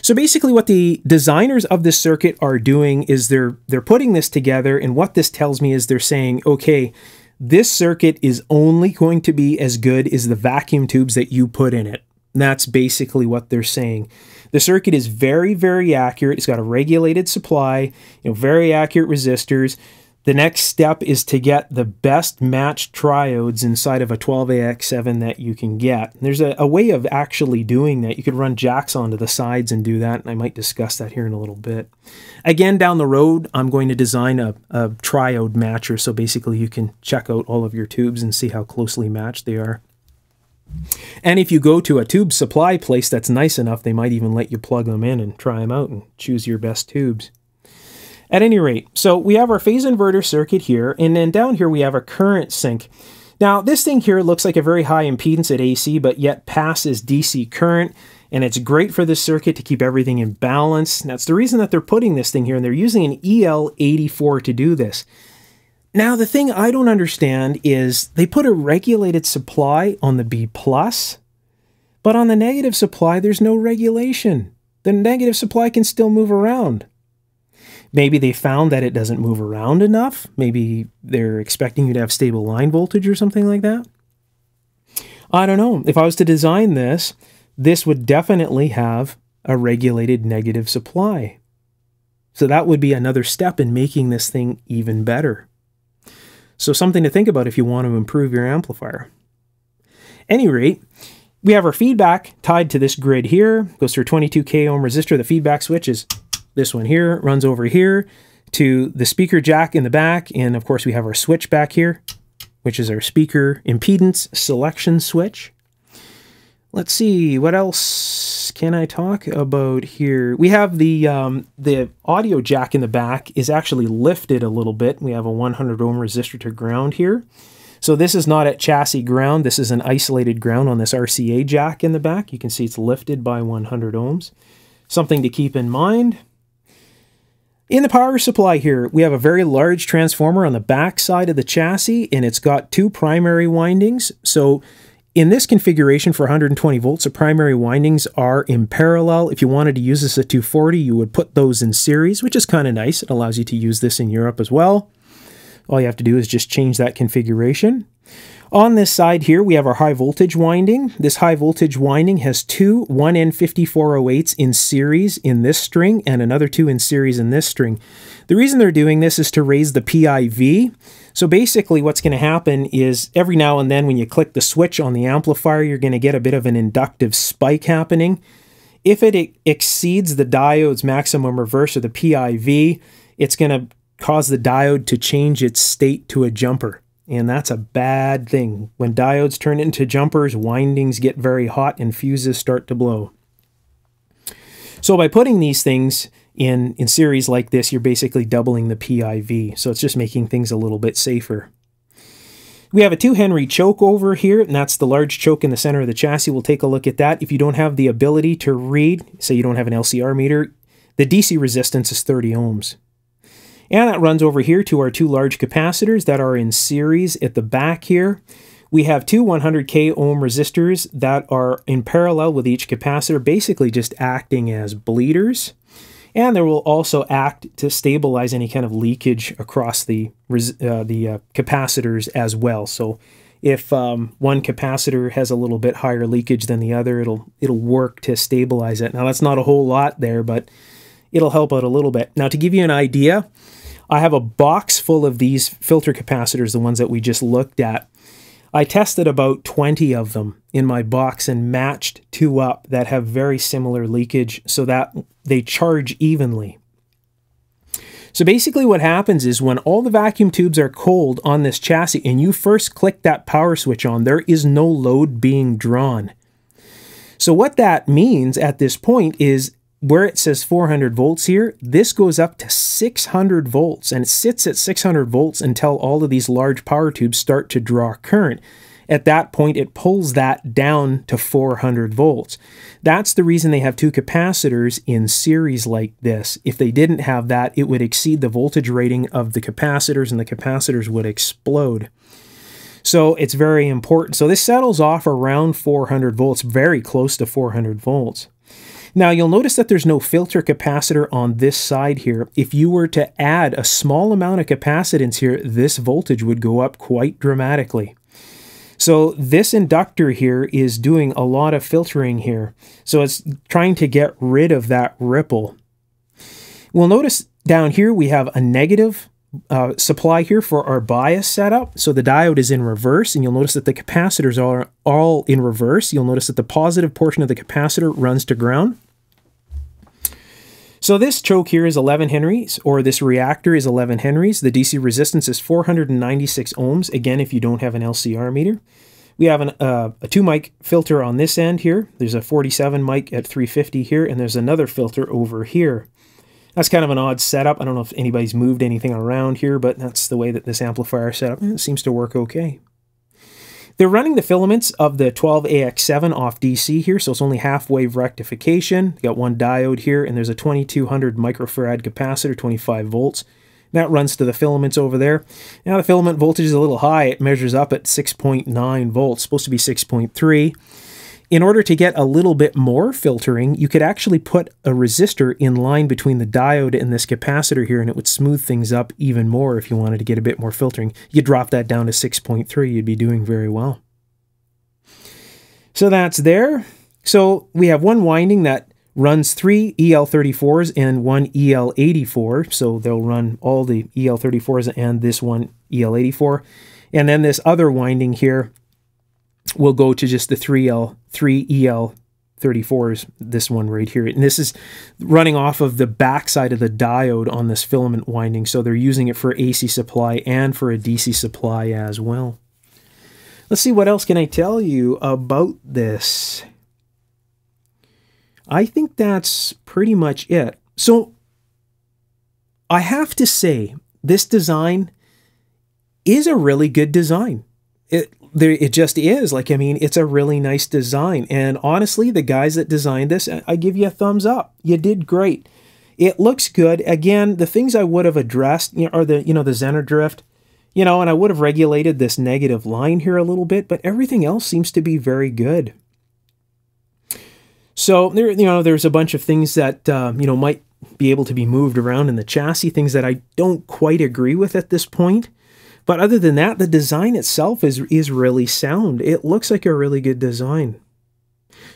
So basically what the designers of this circuit are doing is they're, they're putting this together, and what this tells me is they're saying, okay, this circuit is only going to be as good as the vacuum tubes that you put in it. That's basically what they're saying. The circuit is very, very accurate. It's got a regulated supply, you know, very accurate resistors. The next step is to get the best matched triodes inside of a twelve A X seven that you can get. And there's a, a way of actually doing that. You could run jacks onto the sides and do that, and I might discuss that here in a little bit. Again, down the road, I'm going to design a, a triode matcher, so basically you can check out all of your tubes and see how closely matched they are. And if you go to a tube supply place that's nice enough, they might even let you plug them in and try them out and choose your best tubes. At any rate, so we have our phase inverter circuit here, and then down here we have our current sink. Now, this thing here looks like a very high impedance at A C, but yet passes D C current, and it's great for this circuit to keep everything in balance. And that's the reason that they're putting this thing here, and they're using an E L eighty-four to do this. Now, the thing I don't understand is they put a regulated supply on the B+, but on the negative supply, there's no regulation. The negative supply can still move around. Maybe they found that it doesn't move around enough. Maybe they're expecting you to have stable line voltage or something like that. I don't know. If I was to design this, this would definitely have a regulated negative supply. So that would be another step in making this thing even better. So something to think about if you want to improve your amplifier. At any rate, we have our feedback tied to this grid here. It goes through a twenty-two K ohm resistor. The feedback switch is this one here, runs over here to the speaker jack in the back, and of course we have our switch back here, which is our speaker impedance selection switch. Let's see, what else can I talk about here? We have the, um, the audio jack in the back is actually lifted a little bit. We have a one hundred ohm resistor to ground here. So this is not at chassis ground, this is an isolated ground on this R C A jack in the back. You can see it's lifted by one hundred ohms. Something to keep in mind. In the power supply here, we have a very large transformer on the back side of the chassis, and it's got two primary windings. So in this configuration for one hundred twenty volts, the primary windings are in parallel. If you wanted to use this at two forty, you would put those in series, which is kind of nice. It allows you to use this in Europe as well. All you have to do is just change that configuration. On this side here, we have our high voltage winding. This high voltage winding has two one N five four oh eights in series in this string and another two in series in this string. The reason they're doing this is to raise the P I V. So basically what's going to happen is every now and then when you click the switch on the amplifier, you're going to get a bit of an inductive spike happening. If it exceeds the diode's maximum reverse or the P I V, it's going to cause the diode to change its state to a jumper. And that's a bad thing. When diodes turn into jumpers, windings get very hot and fuses start to blow. So by putting these things in, in series like this, you're basically doubling the P I V. So it's just making things a little bit safer. We have a two Henry choke over here, and that's the large choke in the center of the chassis. We'll take a look at that. If you don't have the ability to read, say you don't have an L C R meter, the D C resistance is thirty ohms. And that runs over here to our two large capacitors that are in series at the back here. We have two one hundred K ohm resistors that are in parallel with each capacitor, basically just acting as bleeders. and they will also act to stabilize any kind of leakage across the uh, the uh, capacitors as well. So if um, one capacitor has a little bit higher leakage than the other, it'll it'll work to stabilize it. Now that's not a whole lot there, but it'll help out a little bit. Now to give you an idea, I have a box full of these filter capacitors, the ones that we just looked at. I tested about twenty of them in my box and matched two up that have very similar leakage so that they charge evenly. So basically what happens is when all the vacuum tubes are cold on this chassis and you first click that power switch on, there is no load being drawn. So what that means at this point is where it says four hundred volts here, this goes up to six hundred volts and it sits at six hundred volts until all of these large power tubes start to draw current. At that point, it pulls that down to four hundred volts. That's the reason they have two capacitors in series like this. If they didn't have that, it would exceed the voltage rating of the capacitors and the capacitors would explode. So it's very important. So this settles off around four hundred volts, very close to four hundred volts. Now you'll notice that there's no filter capacitor on this side here. If you were to add a small amount of capacitance here, this voltage would go up quite dramatically. So this inductor here is doing a lot of filtering here. So it's trying to get rid of that ripple. We'll notice down here we have a negative uh, supply here for our bias setup. So the diode is in reverse, and you'll notice that the capacitors are all in reverse. You'll notice that the positive portion of the capacitor runs to ground. So this choke here is eleven henries, or this reactor is eleven henries. The D C resistance is four hundred ninety-six ohms, again, if you don't have an L C R meter. We have an, uh, a two mic filter on this end here. There's a forty-seven mic at three fifty here, and there's another filter over here. That's kind of an odd setup. I don't know if anybody's moved anything around here, but that's the way that this amplifier is set up. It seems to work okay. They're running the filaments of the twelve A X seven off D C here, so it's only half-wave rectification. They've got one diode here, and there's a twenty-two hundred microfarad capacitor, twenty-five volts. That runs to the filaments over there. Now the filament voltage is a little high. It measures up at six point nine volts, supposed to be six point three. In order to get a little bit more filtering, you could actually put a resistor in line between the diode and this capacitor here, and it would smooth things up even more if you wanted to get a bit more filtering. You drop that down to six point three, you'd be doing very well. So that's there. So we have one winding that runs three E L thirty-fours and one E L eighty-four, so they'll run all the E L thirty-fours and this one E L eighty-four. And then this other winding here we'll go to just the three E L thirty-fours, this one right here. And this is running off of the backside of the diode on this filament winding, so they're using it for A C supply and for a D C supply as well. Let's see, what else can I tell you about this? I think that's pretty much it. So I have to say, this design is a really good design. It There, it just is. Like, I mean, it's a really nice design. And honestly, the guys that designed this, I give you a thumbs up. You did great. It looks good. Again, the things I would have addressed are the, you know, the Zener drift, you know, and I would have regulated this negative line here a little bit, but everything else seems to be very good. So there, you know, there's a bunch of things that, um, you know, might be able to be moved around in the chassis, things that I don't quite agree with at this point. But other than that, the design itself is, is really sound. It looks like a really good design.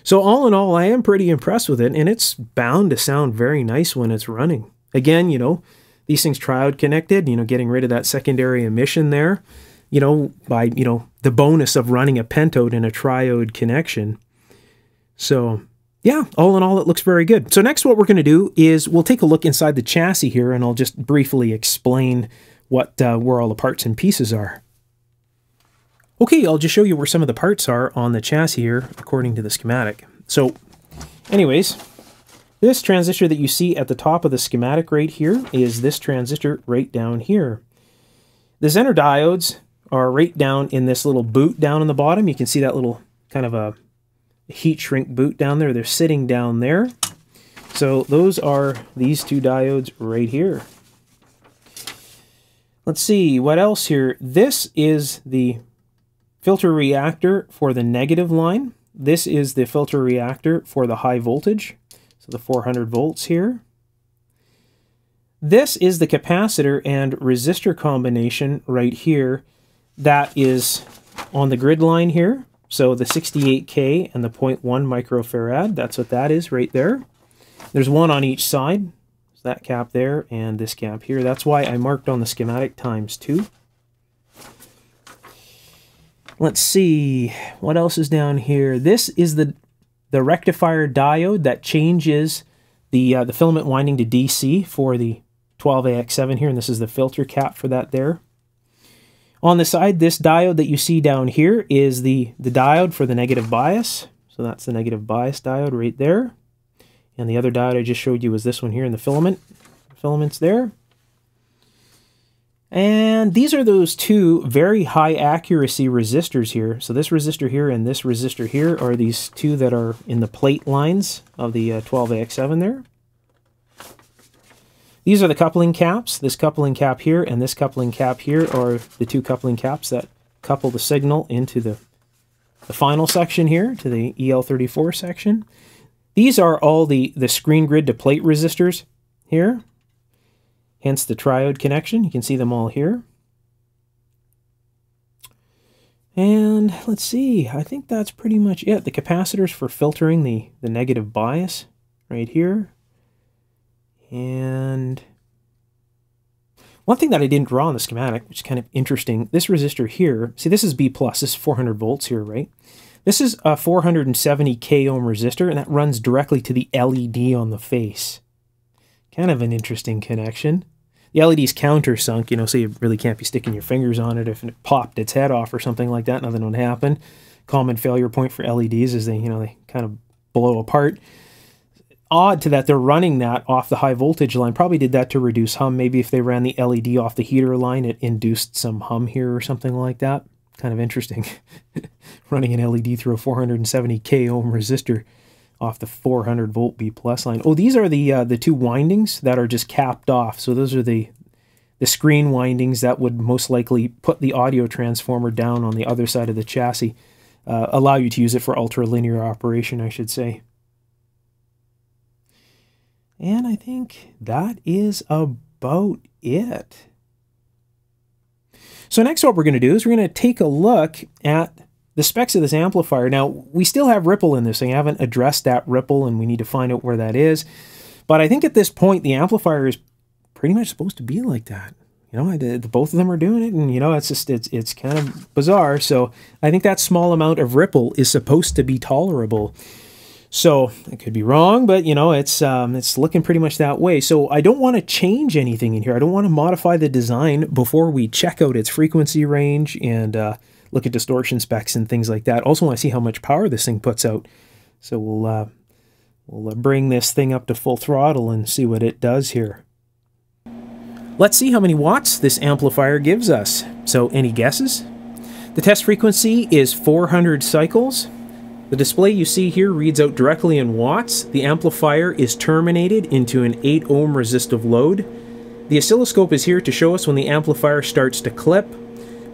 So all in all, I am pretty impressed with it, and it's bound to sound very nice when it's running. Again, you know, these things triode connected, you know, getting rid of that secondary emission there, you know, by, you know, the bonus of running a pentode in a triode connection. So yeah, all in all, it looks very good. So next what we're going to do is we'll take a look inside the chassis here, and I'll just briefly explain what uh, where all the parts and pieces are. Okay, I'll just show you where some of the parts are on the chassis here according to the schematic. So anyways, this transistor that you see at the top of the schematic right here is this transistor right down here. The Zener diodes are right down in this little boot down in the bottom. You can see that little kind of a heat shrink boot down there. They're sitting down there. So those are these two diodes right here. Let's see, what else here? This is the filter reactor for the negative line. This is the filter reactor for the high voltage, so the four hundred volts here. This is the capacitor and resistor combination right here that is on the grid line here. So the sixty-eight K and the zero point one microfarad, that's what that is right there. There's one on each side. So that cap there and this cap here. That's why I marked on the schematic times two. Let's see, what else is down here? This is the, the rectifier diode that changes the, uh, the filament winding to D C for the twelve A X seven here, and this is the filter cap for that there. On the side, this diode that you see down here is the, the diode for the negative bias. So that's the negative bias diode right there. And the other diode I just showed you was this one here in the filament. The filament's there. And these are those two very high accuracy resistors here. So this resistor here and this resistor here are these two that are in the plate lines of the uh, twelve A X seven there. These are the coupling caps. This coupling cap here and this coupling cap here are the two coupling caps that couple the signal into the, the final section here, to the E L thirty-four section. These are all the, the screen grid to plate resistors here. Hence the triode connection. You can see them all here. And let's see, I think that's pretty much it. The capacitors for filtering the, the negative bias right here. And one thing that I didn't draw on the schematic, which is kind of interesting, this resistor here, see this is B plus, this is four hundred volts here, right? This is a four hundred seventy K ohm resistor, and that runs directly to the L E D on the face. Kind of an interesting connection. The L E D's countersunk, you know, so you really can't be sticking your fingers on it if it popped its head off or something like that. Nothing would happen. Common failure point for L E Ds is they, you know, they kind of blow apart. Odd to that they're running that off the high voltage line. Probably did that to reduce hum. Maybe if they ran the L E D off the heater line, it induced some hum here or something like that. Kind of interesting. Running an L E D through a four hundred seventy K ohm resistor off the four hundred volt B plus line. Oh, these are the uh, the two windings that are just capped off. So those are the the screen windings that would most likely put the audio transformer down on the other side of the chassis, uh, allow you to use it for ultralinear operation, I should say. And I think that is about it. So next what we're going to do is we're going to take a look at the specs of this amplifier. Now, we still have ripple in this thing. I haven't addressed that ripple, and we need to find out where that is. But I think at this point, the amplifier is pretty much supposed to be like that. You know, I did, both of them are doing it, and, you know, it's just, it's, it's kind of bizarre. So I think that small amount of ripple is supposed to be tolerable. So I could be wrong, but, you know, it's, um, it's looking pretty much that way. So I don't want to change anything in here. I don't want to modify the design before we check out its frequency range and, uh, look at distortion specs and things like that. Also want to see how much power this thing puts out. So we'll, uh, we'll bring this thing up to full throttle and see what it does here. Let's see how many watts this amplifier gives us. So any guesses? The test frequency is four hundred cycles. The display you see here reads out directly in watts. The amplifier is terminated into an eight ohm resistive load. The oscilloscope is here to show us when the amplifier starts to clip.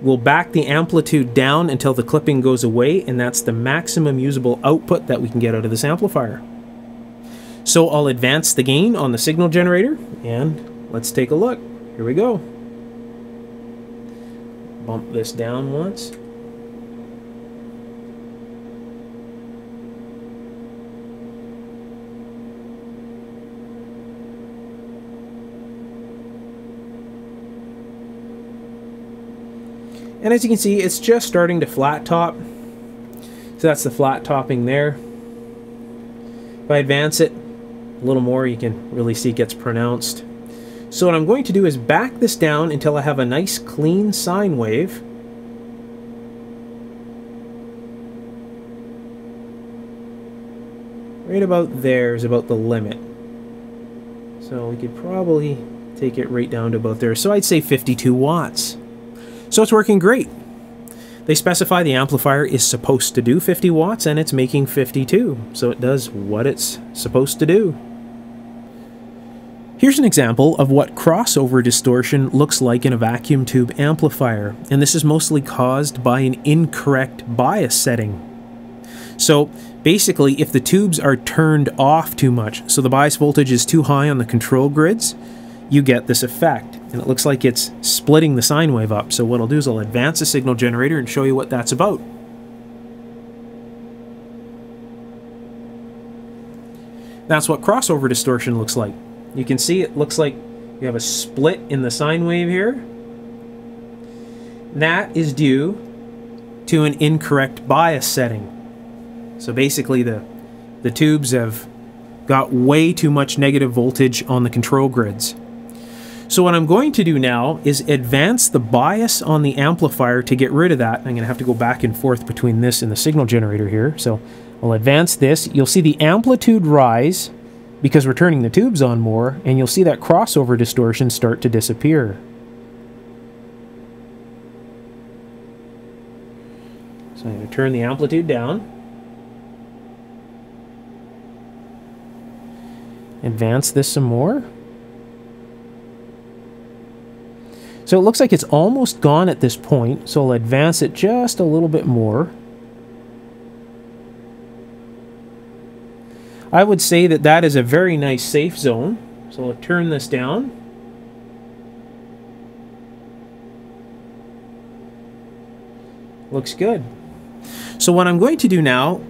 We'll back the amplitude down until the clipping goes away, and that's the maximum usable output that we can get out of this amplifier. So I'll advance the gain on the signal generator, and let's take a look. Here we go. Bump this down once. And as you can see, it's just starting to flat top. So that's the flat topping there. If I advance it a little more, you can really see it gets pronounced. So what I'm going to do is back this down until I have a nice clean sine wave. Right about there is about the limit. So we could probably take it right down to about there. So I'd say fifty-two watts. So it's working great. They specify the amplifier is supposed to do fifty watts, and it's making fifty-two, so it does what it's supposed to do. Here's an example of what crossover distortion looks like in a vacuum tube amplifier, and this is mostly caused by an incorrect bias setting. So basically, if the tubes are turned off too much, so the bias voltage is too high on the control grids, you get this effect. And it looks like it's splitting the sine wave up. So what I'll do is I'll advance the signal generator and show you what that's about. That's what crossover distortion looks like. You can see it looks like you have a split in the sine wave here. That is due to an incorrect bias setting. So basically the, the tubes have got way too much negative voltage on the control grids. So what I'm going to do now is advance the bias on the amplifier to get rid of that. I'm going to have to go back and forth between this and the signal generator here. So I'll advance this. You'll see the amplitude rise because we're turning the tubes on more, and you'll see that crossover distortion start to disappear. So I'm going to turn the amplitude down. Advance this some more. So it looks like it's almost gone at this point, so I'll advance it just a little bit more. I would say that that is a very nice safe zone, so I'll turn this down. Looks good. So what I'm going to do now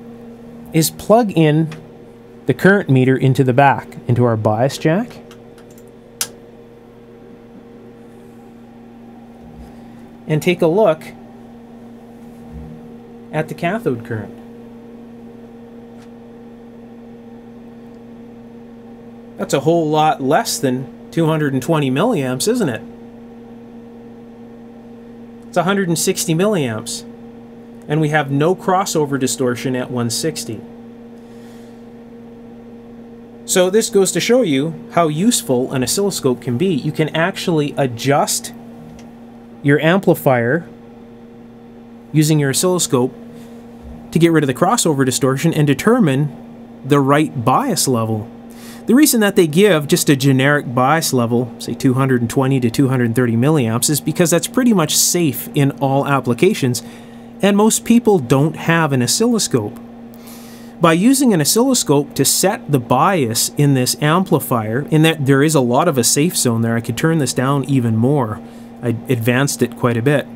is plug in the current meter into the back, into our bias jack. And take a look at the cathode current. That's a whole lot less than two hundred twenty milliamps, isn't it? It's one hundred sixty milliamps. And we have no crossover distortion at one sixty. So this goes to show you how useful an oscilloscope can be. You can actually adjust your amplifier using your oscilloscope to get rid of the crossover distortion and determine the right bias level. The reason that they give just a generic bias level, say two hundred twenty to two hundred thirty milliamps, is because that's pretty much safe in all applications, and most people don't have an oscilloscope. By using an oscilloscope to set the bias in this amplifier, in that there is a lot of a safe zone there, I could turn this down even more. I advanced it quite a bit.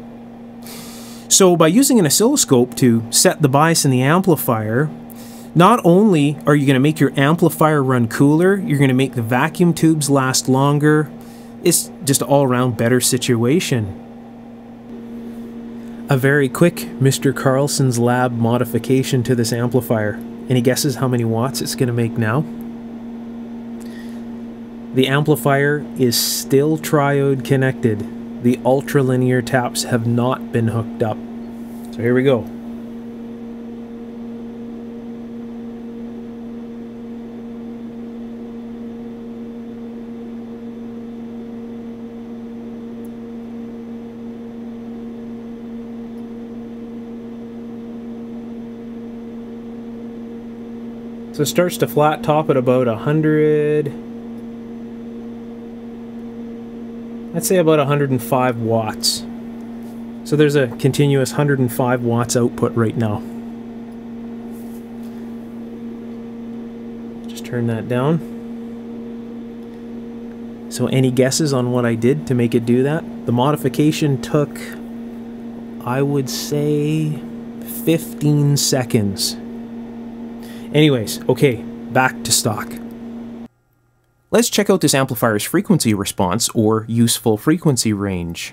So by using an oscilloscope to set the bias in the amplifier, not only are you going to make your amplifier run cooler, you're going to make the vacuum tubes last longer. It's just an all-around better situation. A very quick Mister Carlson's Lab modification to this amplifier. Any guesses how many watts it's going to make now? The amplifier is still triode connected. The ultralinear taps have not been hooked up. So here we go. So it starts to flat top at about a hundred. I'd say about one hundred five watts. So there's a continuous one hundred five watts output right now. Just turn that down. So any guesses on what I did to make it do that? The modification took, I would say, fifteen seconds. Anyways, okay, back to stock. Let's check out this amplifier's frequency response, or useful frequency range.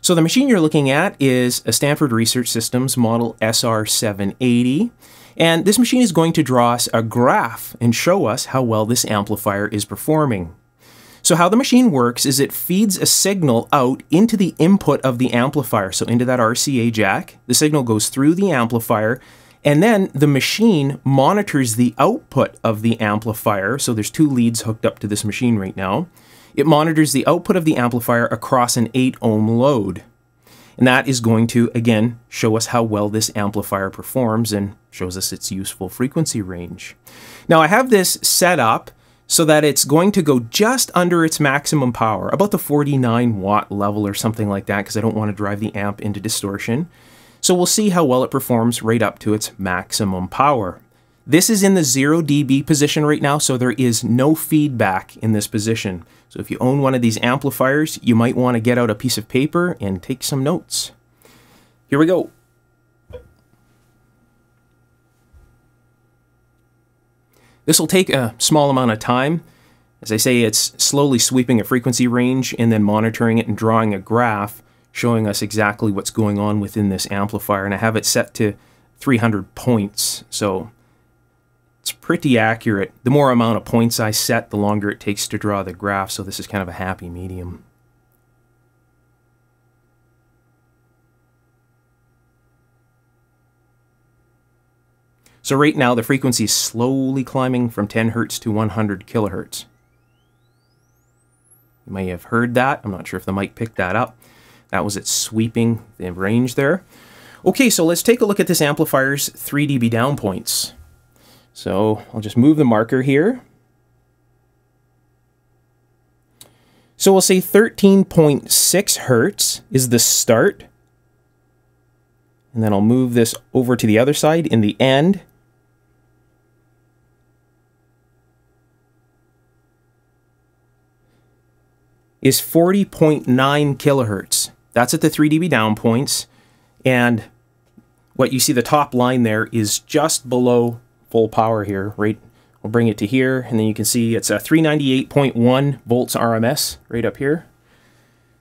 So the machine you're looking at is a Stanford Research Systems model S R seven eighty, and this machine is going to draw us a graph and show us how well this amplifier is performing. So how the machine works is it feeds a signal out into the input of the amplifier, so into that R C A jack. The signal goes through the amplifier, and then the machine monitors the output of the amplifier. So there's two leads hooked up to this machine right now. It monitors the output of the amplifier across an eight ohm load. And that is going to, again, show us how well this amplifier performs and shows us its useful frequency range. Now I have this set up so that it's going to go just under its maximum power, about the forty-nine watt level or something like that, because I don't want to drive the amp into distortion. So we'll see how well it performs right up to its maximum power. This is in the zero D B position right now, so there is no feedback in this position. So if you own one of these amplifiers, you might want to get out a piece of paper and take some notes. Here we go. This will take a small amount of time. As I say, it's slowly sweeping a frequency range and then monitoring it and drawing a graph showing us exactly what's going on within this amplifier. And I have it set to three hundred points, so it's pretty accurate. The more amount of points I set, the longer it takes to draw the graph, so this is kind of a happy medium. So right now the frequency is slowly climbing from ten hertz to one hundred kilohertz. You may have heard that. I'm not sure if the mic picked that up. That was it sweeping the range there. Okay, so let's take a look at this amplifier's three D B down points. So I'll just move the marker here. So we'll say thirteen point six hertz is the start. And then I'll move this over to the other side in the end. Is forty point nine kilohertz. That's at the three D B down points, and what you see the top line there is just below full power here, right? I'll bring it to here, and then you can see it's a three ninety-eight point one volts R M S right up here.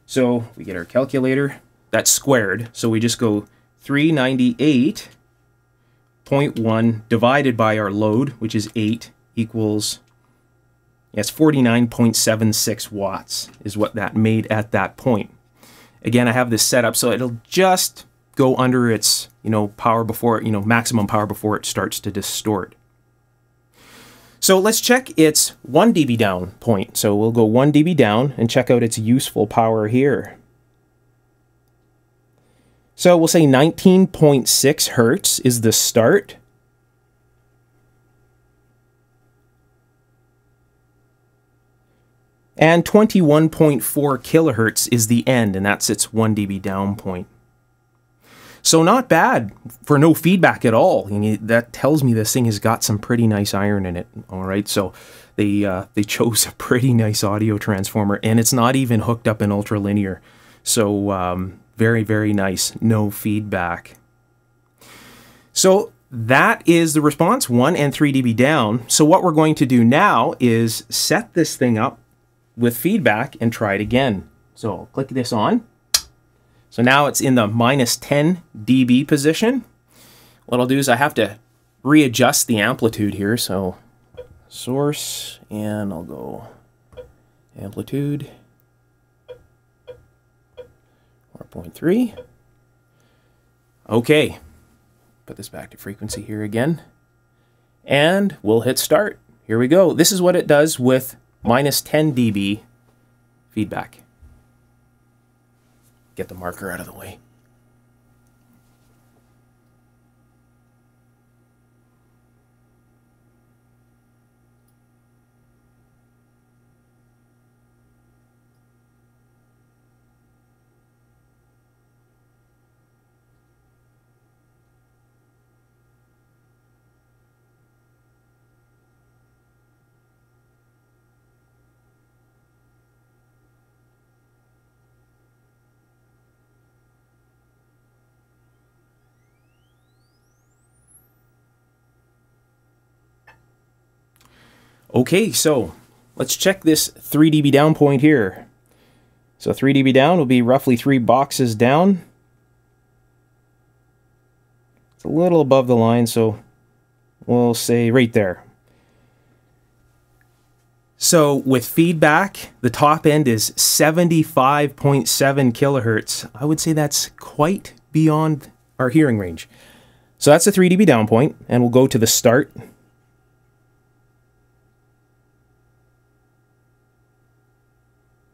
So we get our calculator, that's squared, so we just go three ninety-eight point one divided by our load, which is eight, equals, yes, forty-nine point seven six watts is what that made at that point. Again, I have this set up so it'll just go under its, you know, power before, you know, maximum power before it starts to distort. So let's check its one D B down point. So we'll go one D B down and check out its useful power here. So we'll say nineteen point six hertz is the start. And twenty-one point four kilohertz is the end, and that's its one D B down point. So not bad for no feedback at all. I mean, that tells me this thing has got some pretty nice iron in it. All right, so they, uh, they chose a pretty nice audio transformer, and it's not even hooked up in ultralinear. So um, very, very nice, no feedback. So that is the response, one and three D B down. So what we're going to do now is set this thing up with feedback and try it again. So I'll click this on. So now it's in the minus ten D B position. What I'll do is I have to readjust the amplitude here. So source, and I'll go amplitude, four point three. Okay, put this back to frequency here again. And we'll hit start. Here we go. This is what it does with minus ten D B feedback. Get the marker out of the way. Okay, so let's check this three D B down point here. So three D B down will be roughly three boxes down. It's a little above the line, so we'll say right there. So with feedback, the top end is seventy-five point seven kilohertz. I would say that's quite beyond our hearing range. So that's the three D B down point, and we'll go to the start.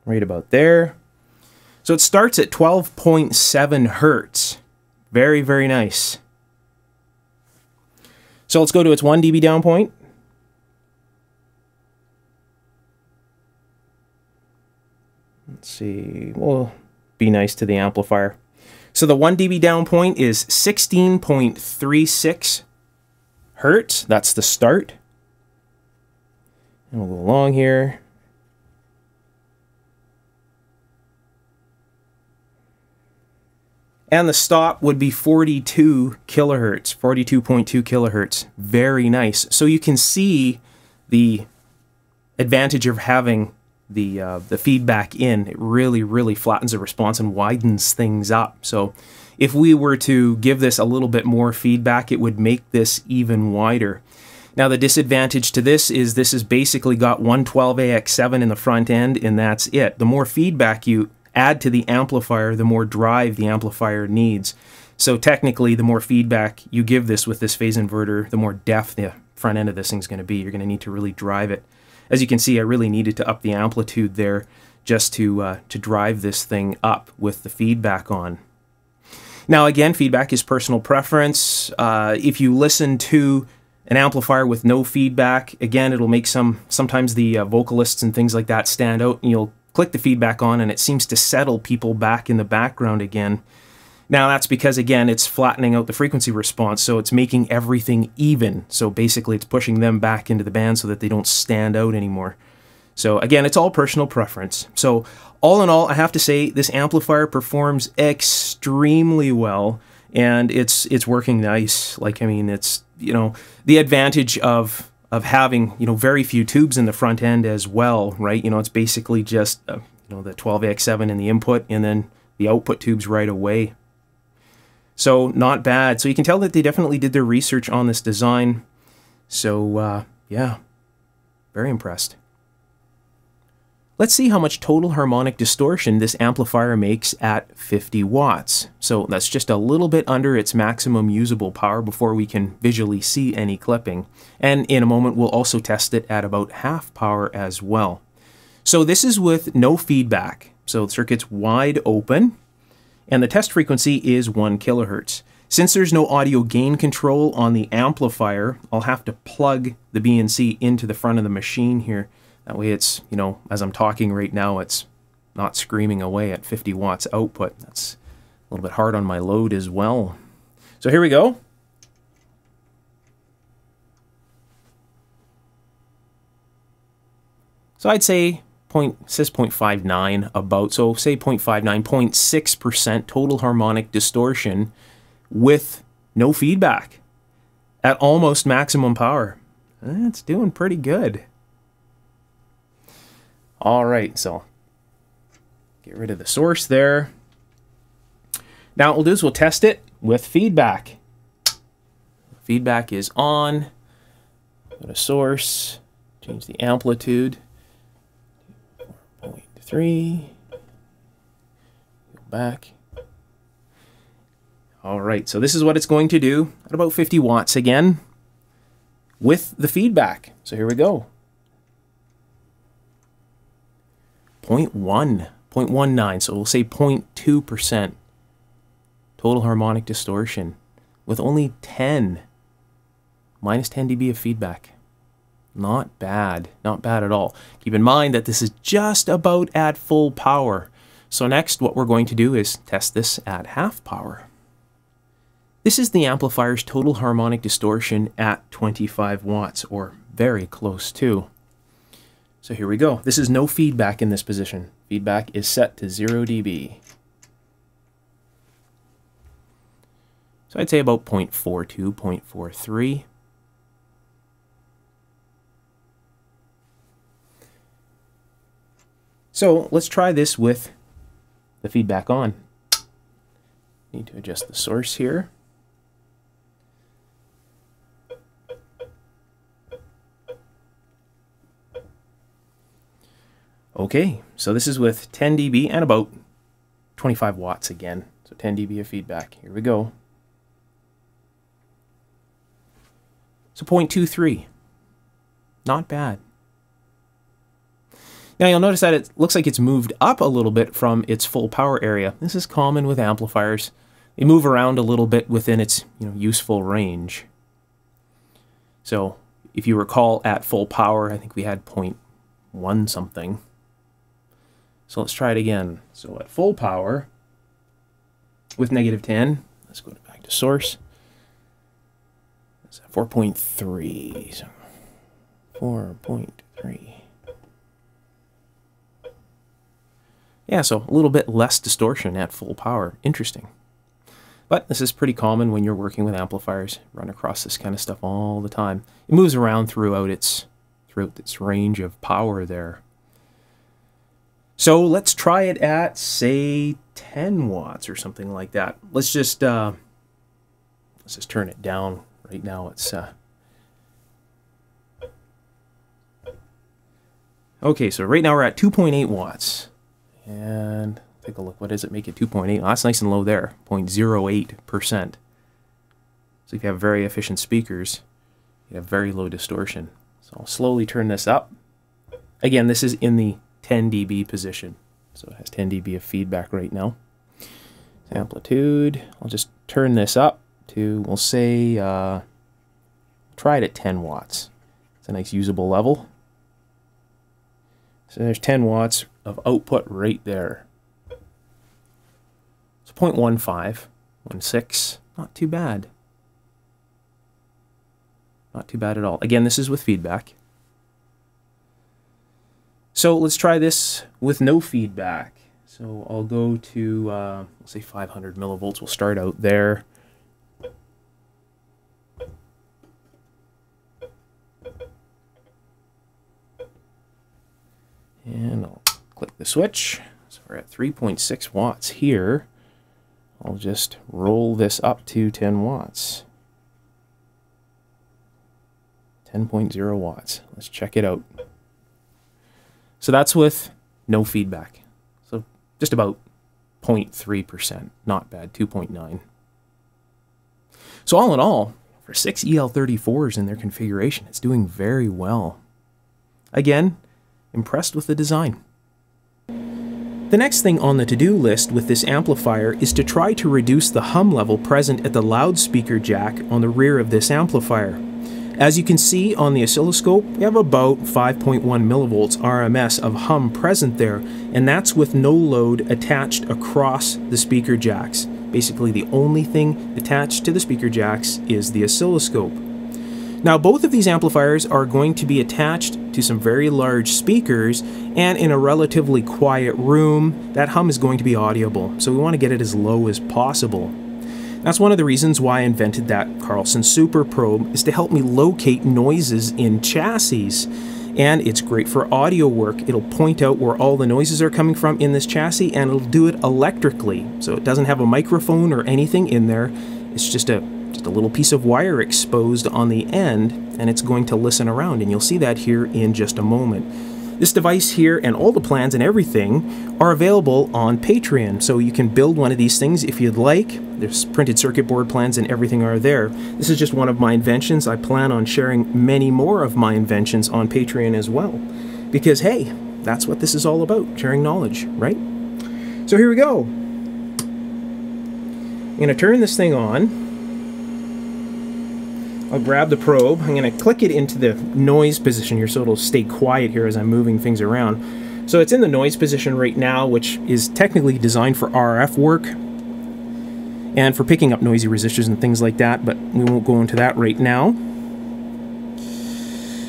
Right about there. So it starts at twelve point seven hertz. Very, very nice. So let's go to its one D B down point. Let's see, we'll be nice to the amplifier. So the one D B down point is sixteen point three six hertz. That's the start. And we'll go along here. And the stop would be forty-two kilohertz, forty-two point two kilohertz. Very nice. So you can see the advantage of having the uh, the feedback in. It really, really flattens the response and widens things up. So if we were to give this a little bit more feedback, it would make this even wider. Now the disadvantage to this is this has basically got one twelve A X seven in the front end, and that's it. The more feedback you add to the amplifier, the more drive the amplifier needs. So technically, the more feedback you give this with this phase inverter, the more deaf the front end of this thing's going to be. You're going to need to really drive it. As you can see, I really needed to up the amplitude there just to, uh, to drive this thing up with the feedback on. Now again, feedback is personal preference. Uh, if you listen to an amplifier with no feedback, again, it'll make some, sometimes the uh, vocalists and things like that stand out, and you'll click the feedback on and it seems to settle people back in the background again. Now that's because, again, it's flattening out the frequency response, so it's making everything even. So basically it's pushing them back into the band so that they don't stand out anymore. So again, it's all personal preference. So all in all, I have to say this amplifier performs extremely well, and it's it's working nice. Like, I mean, it's, you know, the advantage of of having, you know, very few tubes in the front end as well, right? You know, it's basically just, uh, you know, the twelve A X seven in the input and then the output tubes right away. So not bad. So you can tell that they definitely did their research on this design. So uh, yeah, very impressed. Let's see how much total harmonic distortion this amplifier makes at fifty watts. So that's just a little bit under its maximum usable power before we can visually see any clipping. And in a moment, we'll also test it at about half power as well. So this is with no feedback. So the circuit's wide open, and the test frequency is one kilohertz. Since there's no audio gain control on the amplifier, I'll have to plug the B N C into the front of the machine here. That way it's, you know, as I'm talking right now, it's not screaming away at fifty watts output. That's a little bit hard on my load as well. So here we go. So I'd say point, it says zero point five nine about, so say zero point five nine, zero point six percent total harmonic distortion with no feedback at almost maximum power. That's doing pretty good. All right, so get rid of the source there. Now what we'll do is we'll test it with feedback. Feedback is on. Go to source, change the amplitude, four point three, go back. All right, so this is what it's going to do at about fifty watts again with the feedback. So here we go. zero point one, zero point one nine, so we'll say zero point two percent total harmonic distortion with only minus ten dB of feedback. Not bad, not bad at all. Keep in mind that this is just about at full power. So next, what we're going to do is test this at half power. This is the amplifier's total harmonic distortion at twenty-five watts, or very close to. So here we go. This is no feedback in this position. Feedback is set to zero dB. So I'd say about zero point four two, zero point four three. So let's try this with the feedback on. Need to adjust the source here. Okay, so this is with ten dB and about twenty-five watts again. So ten dB of feedback. Here we go. So zero point two three. Not bad. Now you'll notice that it looks like it's moved up a little bit from its full power area. This is common with amplifiers. They move around a little bit within its, you know, useful range. So if you recall, at full power, I think we had zero point one something. So let's try it again. So at full power, with negative ten, let's go back to source. Is that four point three? four point three. Yeah, so a little bit less distortion at full power. Interesting. But this is pretty common when you're working with amplifiers. Run across this kind of stuff all the time. It moves around throughout its throughout its range of power there. So let's try it at, say, ten watts or something like that. Let's just uh, let's just turn it down right now. It's uh... okay. So right now we're at two point eight watts. And take a look, what does it make it? two point eight? Well, that's nice and low there, zero point zero eight percent. So if you have very efficient speakers, you have very low distortion. So I'll slowly turn this up. Again, this is in the ten dB position. So it has ten dB of feedback right now. Amplitude, I'll just turn this up to, we'll say, uh, try it at ten watts. It's a nice usable level. So there's ten watts of output right there. So zero point one five, one six, not too bad. Not too bad at all. Again, this is with feedback. So let's try this with no feedback. So I'll go to, uh, let's say five hundred millivolts. We'll start out there. And I'll click the switch. So we're at three point six watts here. I'll just roll this up to ten watts. ten point zero watts. Let's check it out. So that's with no feedback. So just about zero point three percent. Not bad, two point nine. So all in all, for six E L thirty-fours in their configuration, it's doing very well. Again, impressed with the design. The next thing on the to-do list with this amplifier is to try to reduce the hum level present at the loudspeaker jack on the rear of this amplifier. As you can see on the oscilloscope, we have about five point one millivolts R M S of hum present there, and that's with no load attached across the speaker jacks. Basically the only thing attached to the speaker jacks is the oscilloscope. Now both of these amplifiers are going to be attached to some very large speakers, and in a relatively quiet room that hum is going to be audible, so we want to get it as low as possible. That's one of the reasons why I invented that Carlson Super Probe, is to help me locate noises in chassis, and it's great for audio work. It'll point out where all the noises are coming from in this chassis, and it'll do it electrically, so it doesn't have a microphone or anything in there. It's just a Just a little piece of wire exposed on the end, and it's going to listen around, and you'll see that here in just a moment. This device here and all the plans and everything are available on Patreon, so you can build one of these things if you'd like. There's printed circuit board plans and everything are there. This is just one of my inventions. I plan on sharing many more of my inventions on Patreon as well, because hey, that's what this is all about, sharing knowledge, right? So here we go. I'm going to turn this thing on. I'll grab the probe. I'm going to click it into the noise position here so it'll stay quiet here as I'm moving things around. So it's in the noise position right now, which is technically designed for R F work and for picking up noisy resistors and things like that, but we won't go into that right now.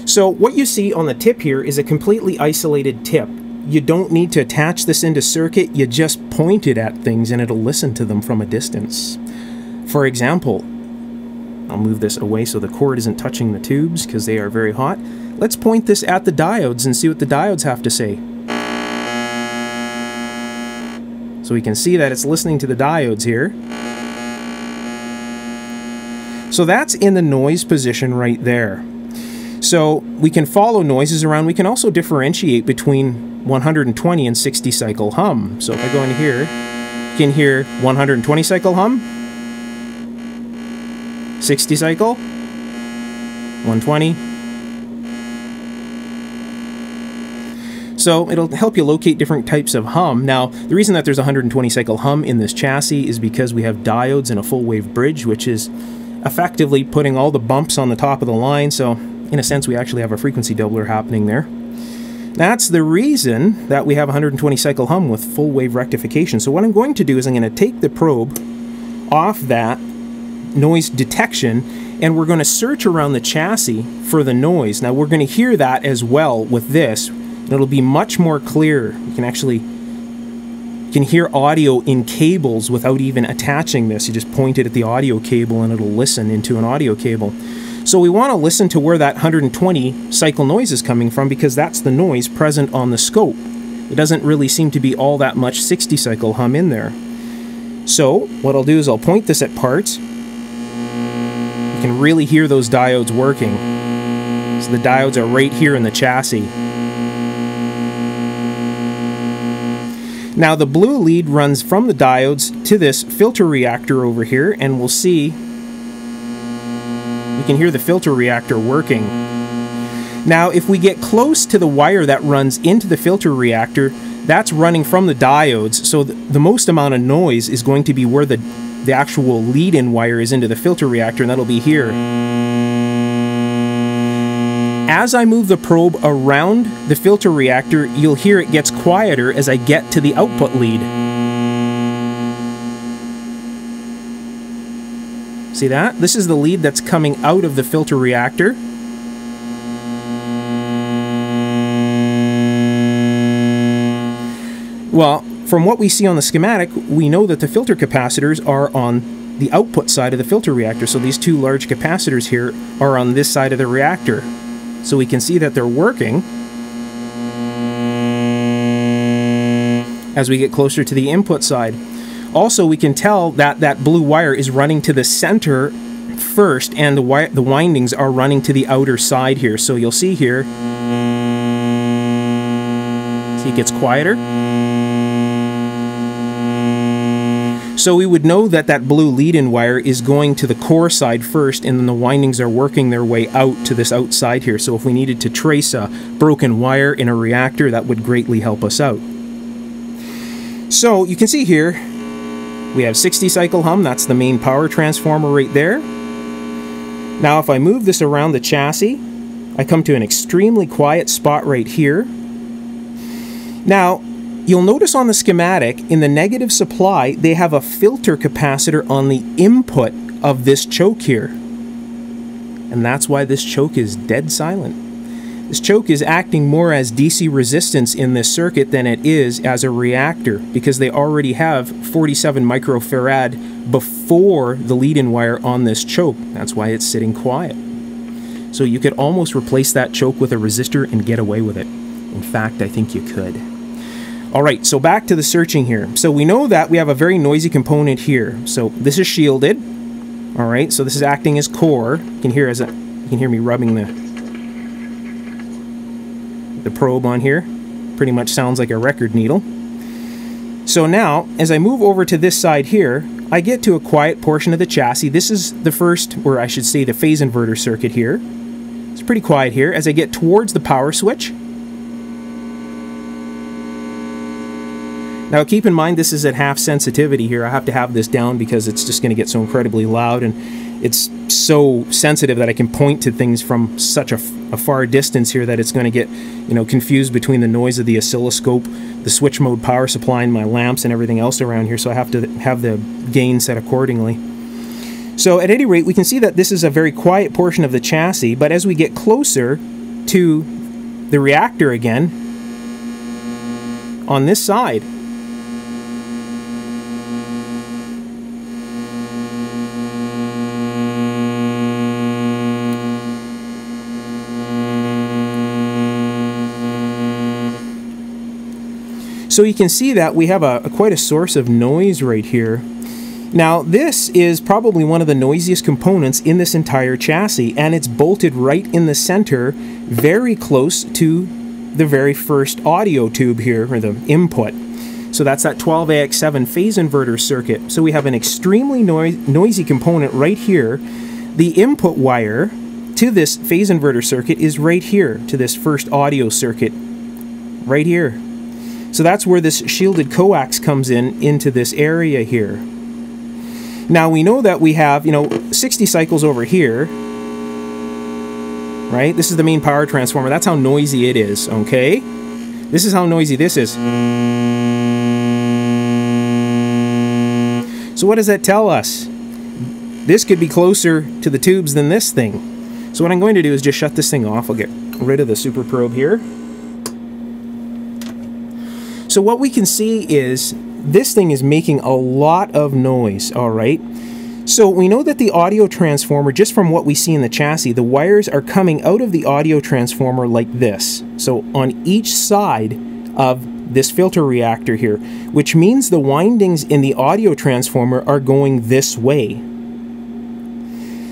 So what you see on the tip here is a completely isolated tip. You don't need to attach this into circuit, you just point it at things and it'll listen to them from a distance. For example, I'll move this away so the cord isn't touching the tubes because they are very hot. Let's point this at the diodes and see what the diodes have to say. So we can see that it's listening to the diodes here. So that's in the noise position right there. So we can follow noises around. We can also differentiate between one hundred twenty and sixty cycle hum. So if I go in here, you can hear one hundred twenty cycle hum, sixty cycle, one twenty. So it'll help you locate different types of hum. Now, the reason that there's one hundred twenty cycle hum in this chassis is because we have diodes and a full wave bridge, which is effectively putting all the bumps on the top of the line. So in a sense, we actually have a frequency doubler happening there. That's the reason that we have one hundred twenty cycle hum with full wave rectification. So what I'm going to do is I'm going to take the probe off that noise detection, and we're going to search around the chassis for the noise. Now we're going to hear that as well with this. It'll be much more clear. You can actually you can hear audio in cables without even attaching this. You just point it at the audio cable and it'll listen into an audio cable. So we want to listen to where that one hundred twenty cycle noise is coming from, because that's the noise present on the scope. It doesn't really seem to be all that much sixty cycle hum in there. So what I'll do is I'll point this at parts. You can really hear those diodes working. So the diodes are right here in the chassis. Now the blue lead runs from the diodes to this filter reactor over here, and we'll see, you can hear the filter reactor working. Now if we get close to the wire that runs into the filter reactor, that's running from the diodes, so the, the most amount of noise is going to be where the, the actual lead-in wire is into the filter reactor, and that'll be here. As I move the probe around the filter reactor, you'll hear it gets quieter as I get to the output lead. See that? This is the lead that's coming out of the filter reactor. Well, from what we see on the schematic, we know that the filter capacitors are on the output side of the filter reactor. So these two large capacitors here are on this side of the reactor. So we can see that they're working as we get closer to the input side. Also, we can tell that that blue wire is running to the center first, and the, wi the windings are running to the outer side here. So you'll see here, see it gets quieter. So we would know that that blue lead-in wire is going to the core side first, and then the windings are working their way out to this outside here. So if we needed to trace a broken wire in a reactor, that would greatly help us out. So you can see here, we have sixty cycle hum, that's the main power transformer right there. Now if I move this around the chassis, I come to an extremely quiet spot right here. Now, you'll notice on the schematic, in the negative supply, they have a filter capacitor on the input of this choke here. And that's why this choke is dead silent. This choke is acting more as D C resistance in this circuit than it is as a reactor, because they already have forty-seven microfarad before the lead-in wire on this choke. That's why it's sitting quiet. So you could almost replace that choke with a resistor and get away with it. In fact, I think you could. Alright, so back to the searching here. So we know that we have a very noisy component here. So this is shielded. Alright, so this is acting as core. You can hear as a, you can hear me rubbing the, the probe on here. Pretty much sounds like a record needle. So now, as I move over to this side here, I get to a quiet portion of the chassis. This is the first, or I should say the phase inverter circuit here. It's pretty quiet here. As I get towards the power switch, now keep in mind this is at half sensitivity here. I have to have this down because it's just going to get so incredibly loud, and it's so sensitive that I can point to things from such a, a far distance here that it's going to get, you know, confused between the noise of the oscilloscope, the switch mode power supply, and my lamps and everything else around here, so I have to have the gain set accordingly. So at any rate, we can see that this is a very quiet portion of the chassis, but as we get closer to the reactor again, on this side, so you can see that we have a, a quite a source of noise right here. Now this is probably one of the noisiest components in this entire chassis, and it's bolted right in the center, very close to the very first audio tube here, or the input. So that's that twelve A X seven phase inverter circuit. So we have an extremely nois noisy component right here. The input wire to this phase inverter circuit is right here, to this first audio circuit, right here. So that's where this shielded coax comes in, into this area here. Now we know that we have, you know, sixty cycles over here, right? This is the main power transformer. That's how noisy it is, okay? This is how noisy this is. So what does that tell us? This could be closer to the tubes than this thing. So what I'm going to do is just shut this thing off. I'll get rid of the super probe here. So what we can see is this thing is making a lot of noise, all right? So we know that the audio transformer, just from what we see in the chassis, the wires are coming out of the audio transformer like this. So on each side of this filter reactor here, which means the windings in the audio transformer are going this way.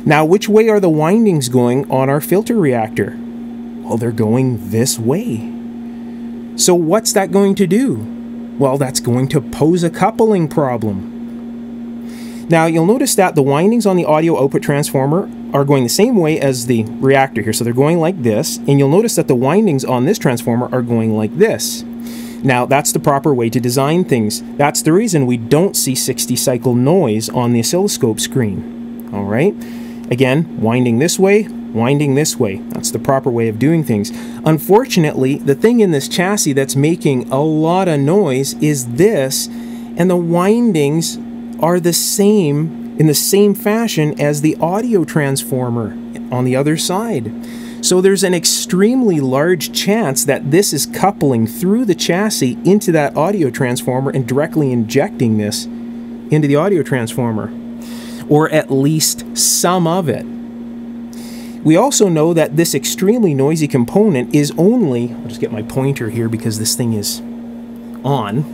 Now, which way are the windings going on our filter reactor? Well, they're going this way. So what's that going to do? Well, that's going to pose a coupling problem. Now, you'll notice that the windings on the audio output transformer are going the same way as the reactor here. So they're going like this, and you'll notice that the windings on this transformer are going like this. Now, that's the proper way to design things. That's the reason we don't see sixty cycle noise on the oscilloscope screen. All right? Again, winding this way, winding this way. That's the proper way of doing things. Unfortunately, the thing in this chassis that's making a lot of noise is this, and the windings are the same, in the same fashion as the audio transformer on the other side. So there's an extremely large chance that this is coupling through the chassis into that audio transformer and directly injecting this into the audio transformer, or at least some of it. We also know that this extremely noisy component is only, I'll just get my pointer here because this thing is on.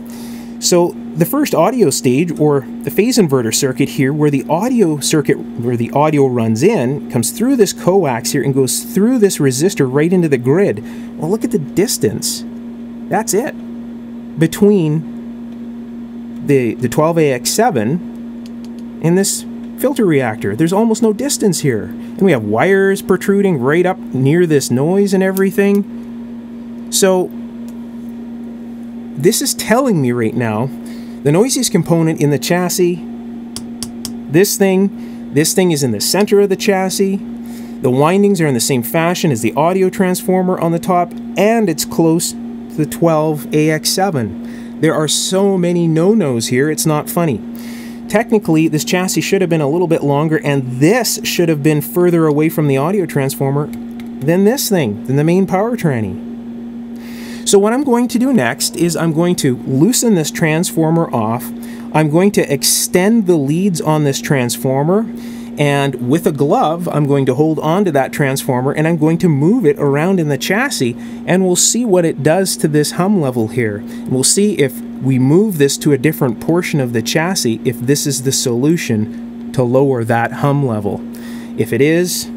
So the first audio stage, or the phase inverter circuit here, where the audio circuit, where the audio runs in, comes through this coax here and goes through this resistor right into the grid. Well, look at the distance. That's it. Between the, the twelve A X seven and this filter reactor, there's almost no distance here. And we have wires protruding right up near this noise and everything. So this is telling me right now, the noisiest component in the chassis, this thing, this thing is in the center of the chassis, the windings are in the same fashion as the audio transformer on the top, and it's close to the twelve A X seven. There are so many no-nos here, it's not funny. Technically, this chassis should have been a little bit longer, and this should have been further away from the audio transformer than this thing, than the main power tranny. So what I'm going to do next is I'm going to loosen this transformer off. I'm going to extend the leads on this transformer, and with a glove I'm going to hold on to that transformer and I'm going to move it around in the chassis, and we'll see what it does to this hum level here. We'll see if we move this to a different portion of the chassis, if this is the solution to lower that hum level. If it is,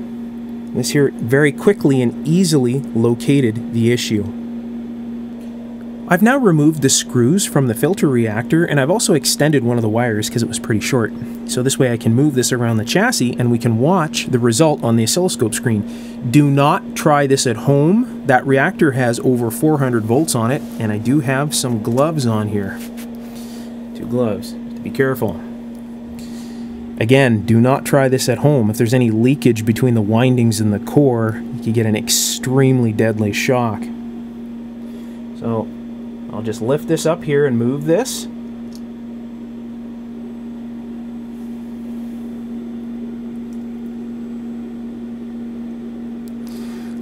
let's hear it very quickly and easily located the issue. I've now removed the screws from the filter reactor, and I've also extended one of the wires because it was pretty short. So this way I can move this around the chassis and we can watch the result on the oscilloscope screen. Do not try this at home. That reactor has over four hundred volts on it, and I do have some gloves on here. Two gloves, be careful. Again, do not try this at home. If there's any leakage between the windings and the core, you can get an extremely deadly shock. So I'll just lift this up here and move this.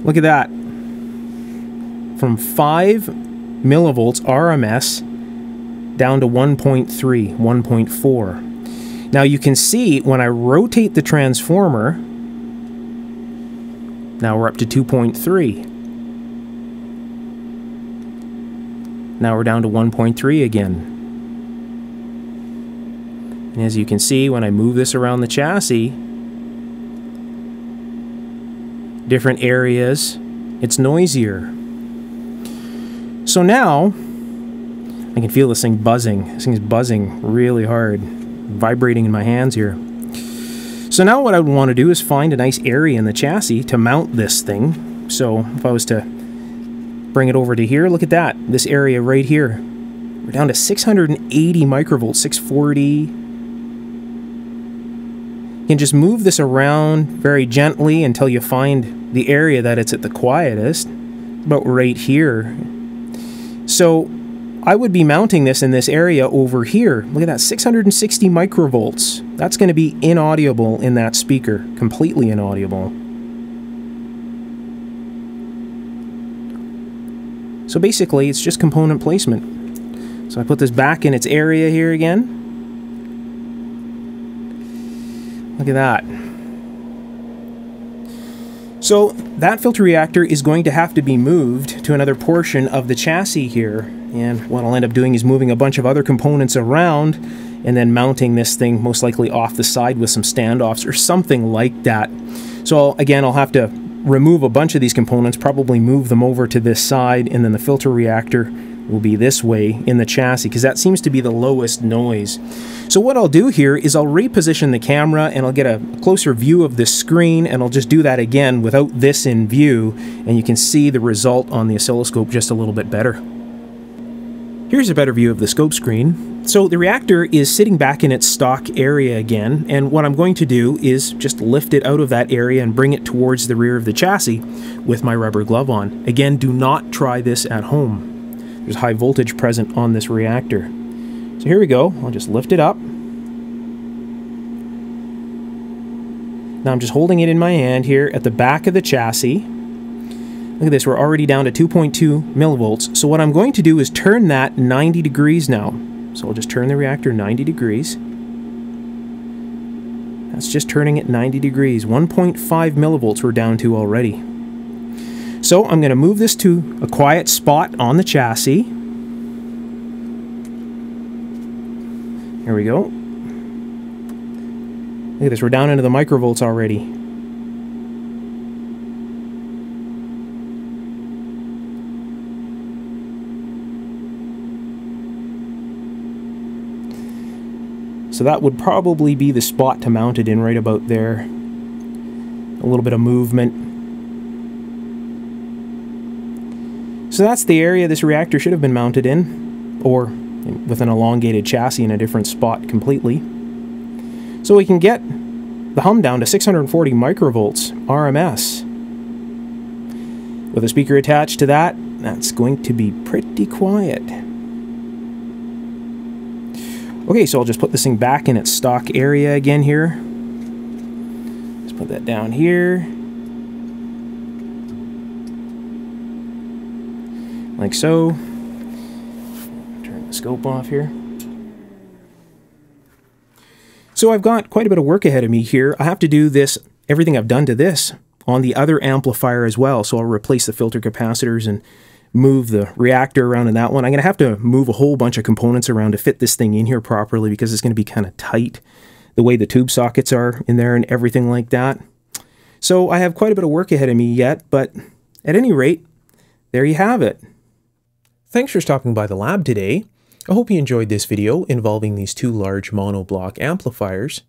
Look at that. From five millivolts R M S down to one point three, one point four. Now you can see when I rotate the transformer, now we're up to two point three. Now we're down to one point three again. And as you can see, when I move this around the chassis, different areas, it's noisier. So now, I can feel this thing buzzing. This thing's buzzing really hard, vibrating in my hands here. So now what I would want to do is find a nice area in the chassis to mount this thing. So if I was to bring it over to here, look at that, this area right here, we're down to six hundred eighty microvolts, six forty. You can just move this around very gently until you find the area that it's at the quietest, about right here. So I would be mounting this in this area over here. Look at that, six hundred sixty microvolts. That's going to be inaudible in that speaker, completely inaudible. So basically, it's just component placement. So I put this back in its area here again. Look at that. So that filter reactor is going to have to be moved to another portion of the chassis here. And what I'll end up doing is moving a bunch of other components around and then mounting this thing most likely off the side with some standoffs or something like that. So again, I'll have to remove a bunch of these components, probably move them over to this side, and then the filter reactor will be this way in the chassis because that seems to be the lowest noise. So what I'll do here is I'll reposition the camera and I'll get a closer view of this screen, and I'll just do that again without this in view, and you can see the result on the oscilloscope just a little bit better. Here's a better view of the scope screen. So the reactor is sitting back in its stock area again, and what I'm going to do is just lift it out of that area and bring it towards the rear of the chassis with my rubber glove on. Again, do not try this at home. There's high voltage present on this reactor. So here we go, I'll just lift it up. Now I'm just holding it in my hand here at the back of the chassis. Look at this, we're already down to two point two millivolts. So what I'm going to do is turn that ninety degrees now. So I'll just turn the reactor ninety degrees. That's just turning it ninety degrees. one point five millivolts we're down to already. So I'm going to move this to a quiet spot on the chassis. Here we go. Look at this, we're down into the microvolts already. So that would probably be the spot to mount it in, right about there. A little bit of movement. So that's the area this reactor should have been mounted in, or with an elongated chassis in a different spot completely. So we can get the hum down to six hundred forty microvolts R M S. With a speaker attached to that, that's going to be pretty quiet. Okay, so I'll just put this thing back in its stock area again here. Let's put that down here. Like so. Turn the scope off here. So I've got quite a bit of work ahead of me here. I have to do this, everything I've done to this, on the other amplifier as well. So I'll replace the filter capacitors and move the reactor around in that one. I'm going to have to move a whole bunch of components around to fit this thing in here properly because it's going to be kind of tight the way the tube sockets are in there and everything like that. So I have quite a bit of work ahead of me yet, but at any rate, there you have it. Thanks for stopping by the lab today. I hope you enjoyed this video involving these two large monoblock amplifiers.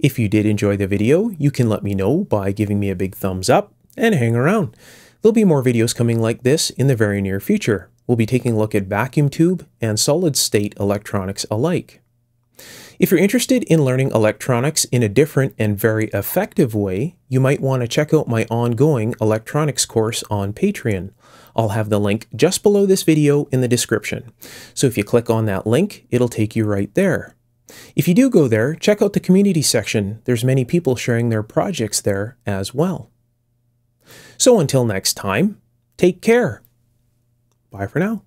If you did enjoy the video, you can let me know by giving me a big thumbs up and hang around. There'll be more videos coming like this in the very near future. We'll be taking a look at vacuum tube and solid-state electronics alike. If you're interested in learning electronics in a different and very effective way, you might want to check out my ongoing electronics course on Patreon. I'll have the link just below this video in the description. So if you click on that link, it'll take you right there. If you do go there, check out the community section. There's many people sharing their projects there as well. So until next time, take care. Bye for now.